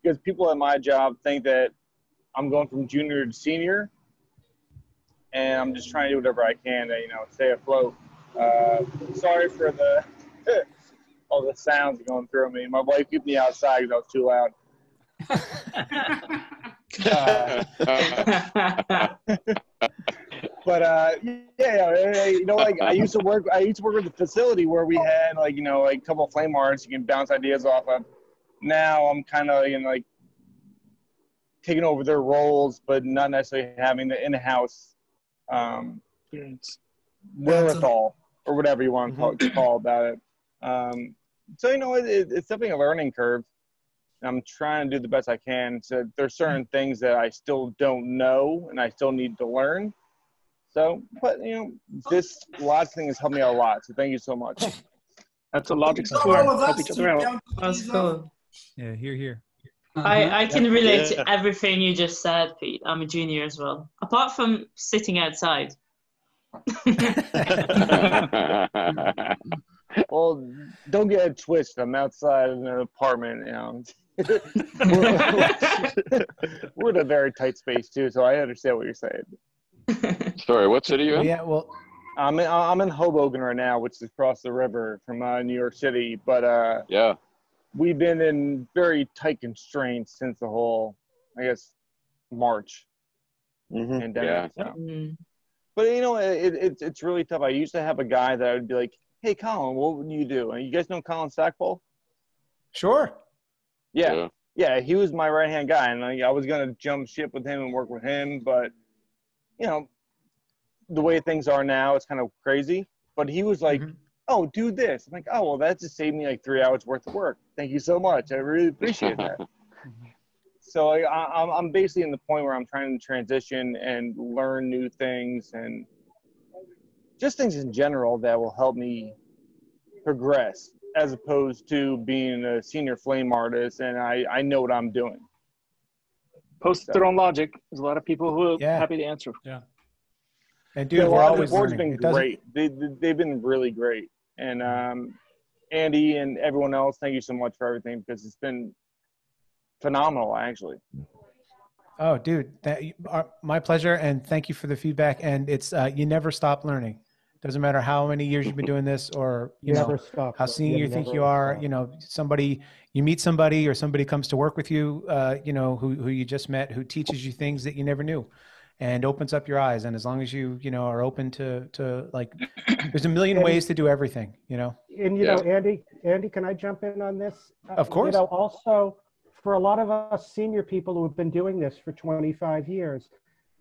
because people at my job think that I'm going from junior to senior, and I'm just trying to do whatever I can to, stay afloat. Sorry for the, all the sounds going through me. My wife kept me outside because I was too loud. But yeah, I used to work with the facility where we had like a couple of flame artists you can bounce ideas off of. Now I'm kind of like taking over their roles, but not necessarily having the in-house wherewithal or whatever you want to call about it. So it's definitely a learning curve. I'm trying to do the best I can. So there's certain things that I still don't know and I still need to learn. So, but this Logik thing has helped me out a lot. So thank you so much. That's a Logik support. Help each other out. That's cool. Yeah, here. I can relate to everything you just said, Pete. I'm a junior as well, apart from sitting outside. Well, don't get it twisted. I'm outside in an apartment now. We're in a very tight space too, so I understand what you're saying. Sorry, what city are you in? Yeah, well, I'm in Hoboken right now, which is across the river from New York City. But yeah, we've been in very tight constraints since the whole, I guess, March pandemic. Yeah. So. But you know, it's really tough. I used to have a guy that I would be like, "Hey, Colin, what would you do?" And you guys know Colin Stackpole? Sure. Yeah, he was my right-hand guy, and I was going to jump ship with him and work with him, but, you know, the way things are now, it's kind of crazy. But he was like, oh, do this. I'm like, oh, well, that just saved me like 3 hours worth of work. Thank you so much. I really appreciate that. So I'm basically in the point where I'm trying to transition and learn new things and just things in general that will help me progress, as opposed to being a senior flame artist and I know what I'm doing. Post it on Logik. There's a lot of people who are happy to answer. Yeah. And dude, we're always learning. Been great. They've been really great. And Andy and everyone else, thank you so much for everything, because it's been phenomenal, actually. Oh, dude, my pleasure. And thank you for the feedback. And it's, you never stop learning. Doesn't matter how many years you've been doing this, or you know how senior you think you are. You know, you meet somebody, or somebody comes to work with you. You know, who you just met, who teaches you things that you never knew, and opens up your eyes. And as long as you are open to like, there's a million ways to do everything. You know. And you know, Andy, can I jump in on this? Of course. You know, also for a lot of us senior people who have been doing this for 25 years.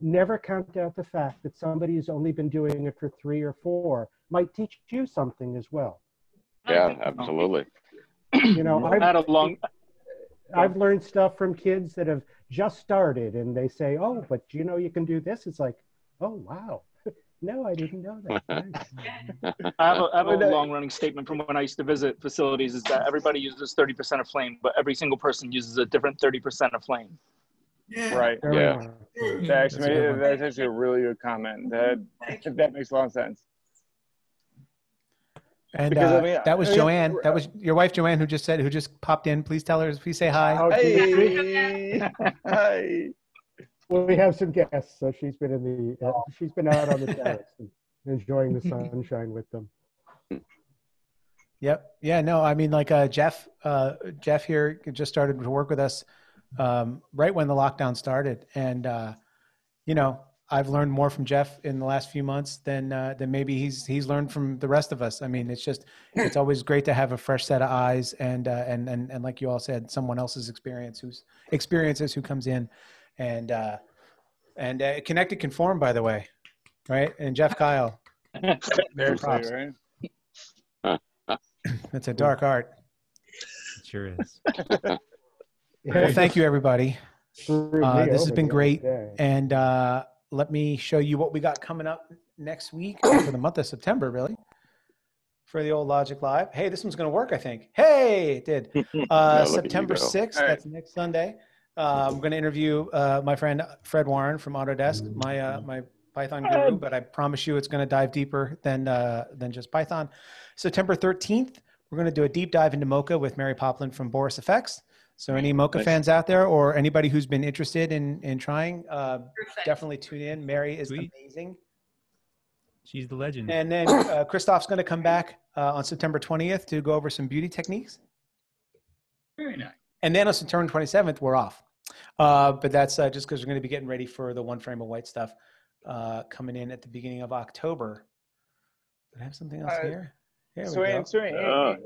Never count out the fact that somebody who's only been doing it for 3 or 4 might teach you something as well. Yeah, absolutely. You know, I've learned stuff from kids that have just started, and they say, "Oh, but you know, you can do this." It's like, "Oh, wow! No, I didn't know that." I have a long-running statement from when I used to visit facilities: is that everybody uses 30% of flame, but every single person uses a different 30% of flame. Yeah. Right. Yeah. That's actually a really good comment. That makes a lot of sense. And because, I mean, that was Joanne. That was your wife, Joanne, who just popped in. Please tell her. Please say hi. Hi. Hi. Well, we have some guests, so she's been in the. She's been out on the terrace, enjoying the sunshine with them. Yep. Yeah. No. I mean, like Jeff. Jeff here just started to work with us. Right when the lockdown started, and you know, I've learned more from Jeff in the last few months than maybe he's learned from the rest of us. I mean, it's always great to have a fresh set of eyes, and like you all said, someone else's experiences who comes in, and Connected Conform, by the way, right? And Jeff Kyle, right? That's a dark art. It sure is. Well, thank you, everybody. This has been great. And let me show you what we got coming up next week for the month of September, really, for the old Logik Live. Hey, this one's going to work, I think. Hey, it did. September 6th, that's next Sunday. I'm going to interview my friend Fred Warren from Autodesk, my Python guru, but I promise you it's going to dive deeper than just Python. September 13th, we're going to do a deep dive into Mocha with Mary Poplin from Boris FX. So any Mocha fans out there, or anybody who's been interested in trying, definitely tune in. Mary is amazing. She's the legend. And then Christoph's going to come back on September 20th to go over some beauty techniques. Very nice. And then on September 27th, we're off. But that's just because we're going to be getting ready for the One Frame of White stuff coming in at the beginning of October. Did I have something else here? Here we go.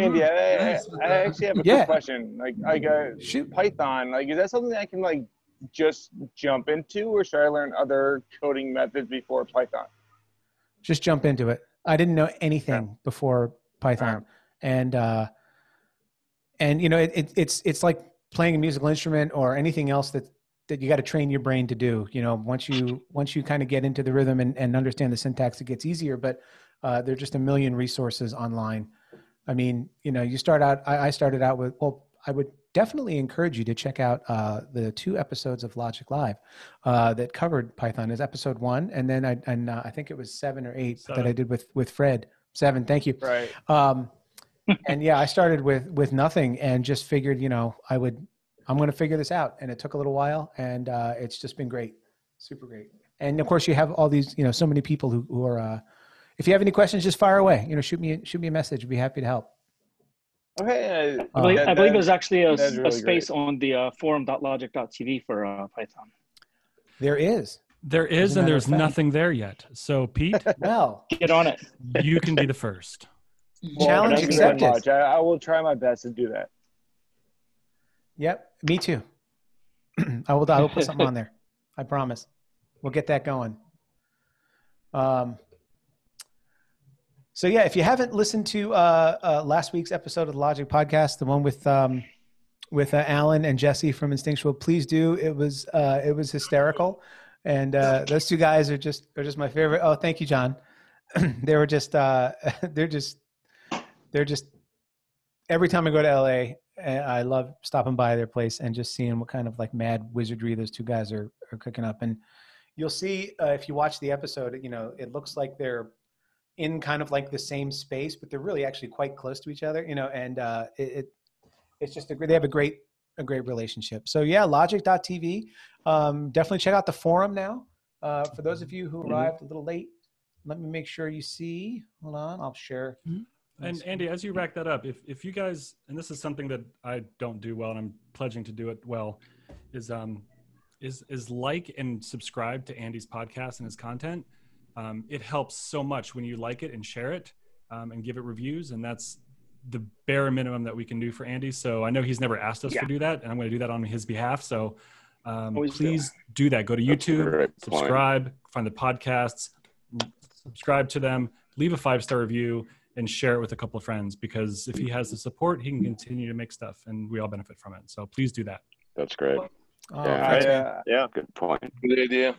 Andy, I actually have a quick question. Shoot. Python, is that something that I can just jump into, or should I learn other coding methods before Python? Just jump into it. I didn't know anything before Python, and you know, it's like playing a musical instrument or anything else that you got to train your brain to do. You know, once you kind of get into the rhythm and understand the syntax, it gets easier. But there are just a million resources online. I mean, you know, you start out, I started out with, well, I would definitely encourage you to check out the 2 episodes of Logik Live that covered Python. Is episode 1, and then I think it was 7 or 8 that I did with Fred. 7, thank you. Right. And yeah, I started with nothing and just figured, you know, I'm going to figure this out, and it took a little while, and it's just been great, super great. And of course, you have all these, you know, so many people who are. If you have any questions, just fire away. You know, shoot me a message. I'd be happy to help. Okay. I believe there's actually a space on the forum.logic.tv for Python. There is, and there's nothing there yet. So Pete, well, get on it. You can be the first. Well, challenge accepted. I will try my best to do that. Yep, me too. I will put something on there. I promise. We'll get that going. So yeah, if you haven't listened to last week's episode of the Logik Podcast, the one with Alan and Jesse from Instinctual, please do. It was hysterical, and those 2 guys are just my favorite. Oh, thank you, John. They're just every time I go to LA. I love stopping by their place and just seeing what kind of like mad wizardry those 2 guys are cooking up. And you'll see if you watch the episode, you know, it looks like they're in kind of like the same space, but they're really actually quite close to each other, you know, and it's just, they have a great relationship. So yeah, Logik.tv. Definitely check out the forum now. For those of you who arrived a little late, let me make sure you see, hold on, I'll share. And Andy, as you rack that up, if you guys, and this is something that I don't do well, and I'm pledging to do it well, is like and subscribe to Andy's podcast and his content. It helps so much when you like it and share it and give it reviews, and that's the bare minimum that we can do for Andy. So I know he's never asked us to do that, and I'm going to do that on his behalf. So please do that. Go to YouTube, subscribe, find the podcasts, subscribe to them, leave a 5-star review, and share it with a couple of friends, because if he has the support, he can continue to make stuff and we all benefit from it. So please do that. That's great. Yeah, good point. Good idea.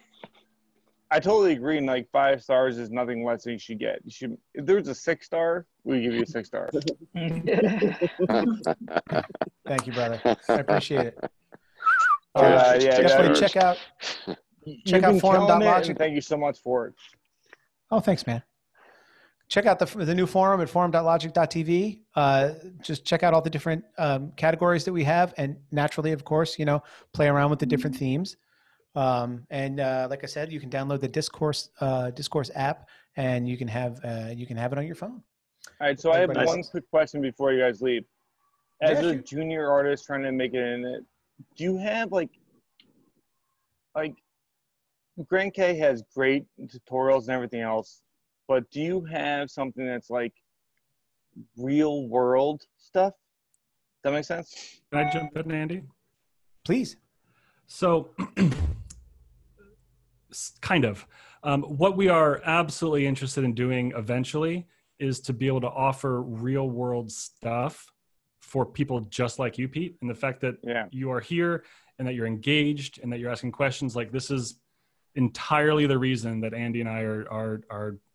I totally agree. And like 5 stars is nothing less than you should get. You should, if there's a 6-star, we give you a 6-star. Thank you, brother. I appreciate it. Definitely check out forum.logic. Thank you so much for it. Oh, thanks, man. Check out the new forum at forum.logic.tv. Just check out all the different categories that we have, and naturally, of course, you know, play around with the different themes. Like I said, you can download the Discourse app, and you can have it on your phone. All right. So everybody, I have one quick question before you guys leave. As a junior artist trying to make it in it, do you have like Grand K has great tutorials and everything else? But do you have something that's like real world stuff? Does that make sense? Can I jump in, Andy? Please. So kind of. What we are absolutely interested in doing eventually is to be able to offer real world stuff for people just like you, Pete. And the fact that you are here and that you're engaged and that you're asking questions, like this is entirely the reason that Andy and I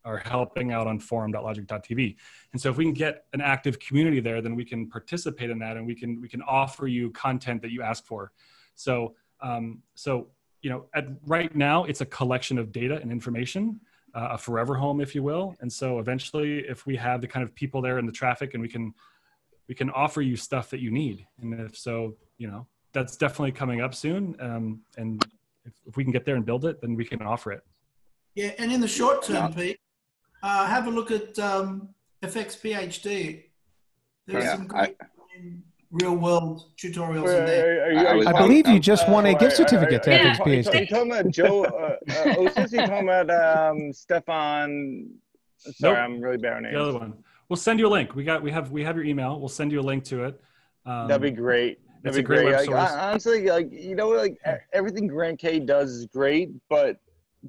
are helping out on forum.logic.tv. And so if we can get an active community there, then we can participate in that, and we can offer you content that you ask for. So, you know, right now it's a collection of data and information, a forever home, if you will. And so eventually, if we have the kind of people there and the traffic, and we can offer you stuff that you need. And if so, you know, that's definitely coming up soon. And if we can get there and build it, then we can offer it. Yeah. And in the short term, Pete, have a look at FXPHD. There's some great real-world tutorials in there. I believe you just won a gift certificate to FXPHD. You're talking about Joe, you're talking about Stefan. Sorry, nope. I'm really bad on names. The other one. We'll send you a link. We have your email. We'll send you a link to it. That'd be great. That'd be great. Honestly, you know, everything Grant K does is great, but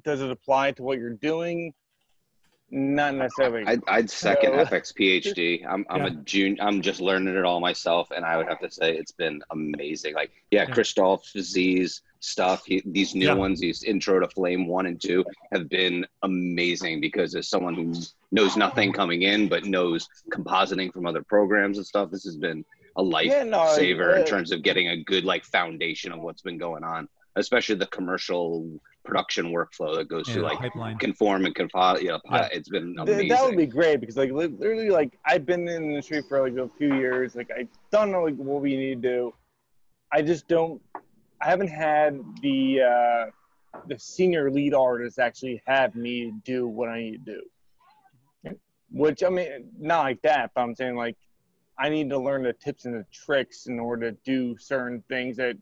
does it apply to what you're doing? Not necessarily. I'd second FXPHD. I'm a junior. I'm just learning it all myself, and I would have to say it's been amazing. Like, Christoph's disease stuff. These new ones, these intro to Flame 1 and 2, have been amazing, because as someone who knows nothing coming in, but knows compositing from other programs and stuff, this has been a life saver in terms of getting a good like foundation of what's been going on, especially the commercial production workflow that goes through like pipeline. Conform and confile. You know, it's been amazing. That would be great because like literally like I've been in the industry for like a few years. Like I don't know like what we need to do. I just don't. I haven't had the senior lead artists actually have me do what I need to do. Which, I mean, not like that, but I'm saying, like, I need to learn the tips and the tricks in order to do certain things that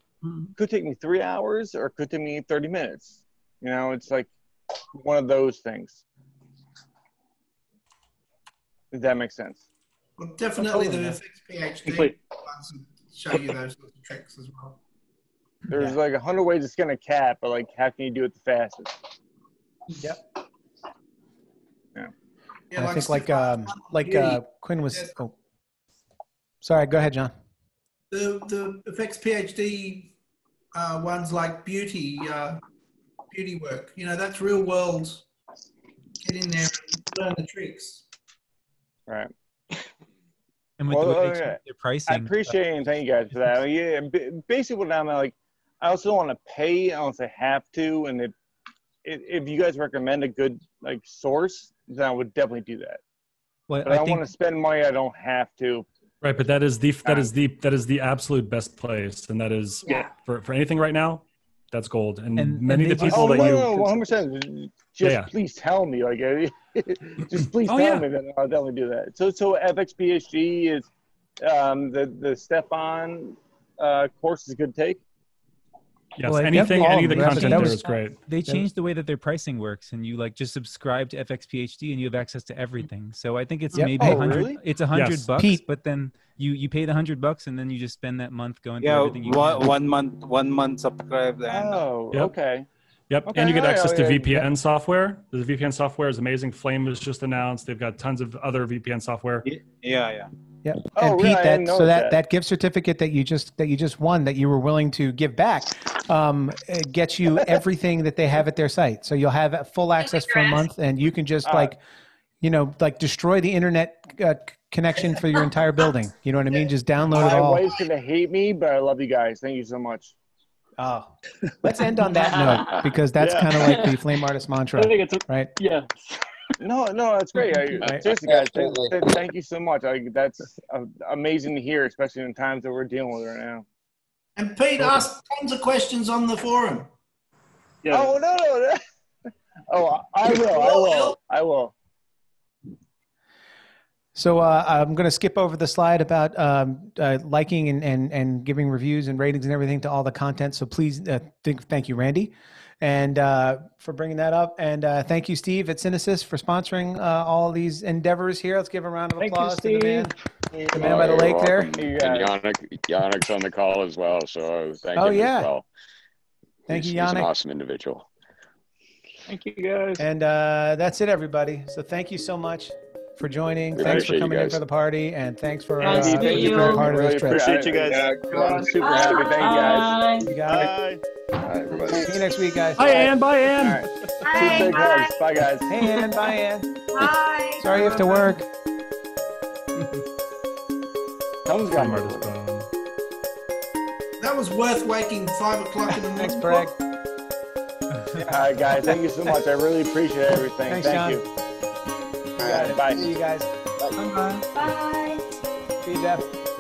could take me 3 hours or could take me 30 minutes. You know, it's like one of those things. Does that make sense? Well, definitely the FXPHD show you those sorts of tricks as well. There's like 100 ways to skin a cat, but like, how can you do it the fastest? Yep. And I think like Quinn was, oh, sorry, go ahead, John. The FXPHD ones like beauty work, you know, that's real world. Get in there and learn the tricks. Right. And with their pricing. I appreciate it and thank you guys for that. Basically what I'm like, I also don't want to pay, I don't say have to, and if you guys recommend a good like source, then I would definitely do that. Well, but I want to spend money I don't have to. Right, but that is the absolute best place, and that is for anything right now, that's gold. And many of the people that you 100%. Please tell me, like, just please tell me that I'll definitely do that. So FXPHD is the Stefan course is a good take. Yes, well, any of the content there is great. They changed the way that their pricing works, and you like just subscribe to FXPHD, and you have access to everything. So I think it's maybe $100, but then you pay the $100, and then you just spend that month going through everything. You one month subscribe. Then. Oh, okay. Yep, okay, and you get access to VPN software. The VPN software is amazing. Flame was just announced. They've got tons of other VPN software. Yeah. And Pete, that gift certificate that you just won that you were willing to give back gets you everything that they have at their site. So you'll have full access for a month, and you can just destroy the internet connection for your entire building. You know what I mean? Just download it all. My wife's gonna hate me, but I love you guys. Thank you so much. Oh, let's end on that note because that's kind of like the Flame Artist mantra, I think it's right? Yeah. No, that's great. Seriously, guys, thank you so much. That's amazing to hear, especially in the times that we're dealing with right now. And Pete asked tons of questions on the forum. Yeah. Oh, no. Oh, I will. So I'm going to skip over the slide about liking and giving reviews and ratings and everything to all the content. So please, thank you, Randy, and for bringing that up. And thank you, Steve at Cinesys, for sponsoring all of these endeavors here. Let's give a round of applause to the man. The man by the lake there. And Yannick's on the call as well. So thank you as well. Thank you, Yannick. He's an awesome individual. Thank you, guys. And that's it, everybody. So thank you so much for joining. Thanks for coming in for the party, and thanks for being part of this trip. Appreciate you guys. I'm super happy. Thank you guys. Bye, everybody. See you next week, guys. Bye, Ann. Bye, Ann. Bye, guys. Hey, Ann. Bye, Ann. Bye. Sorry you have to work. That was worth waking 5 o'clock in the morning. Thanks, Greg. All right, guys. Thank you so much. I really appreciate everything. Thank you. Bye. See you guys. Bye. Bye. Be deaf.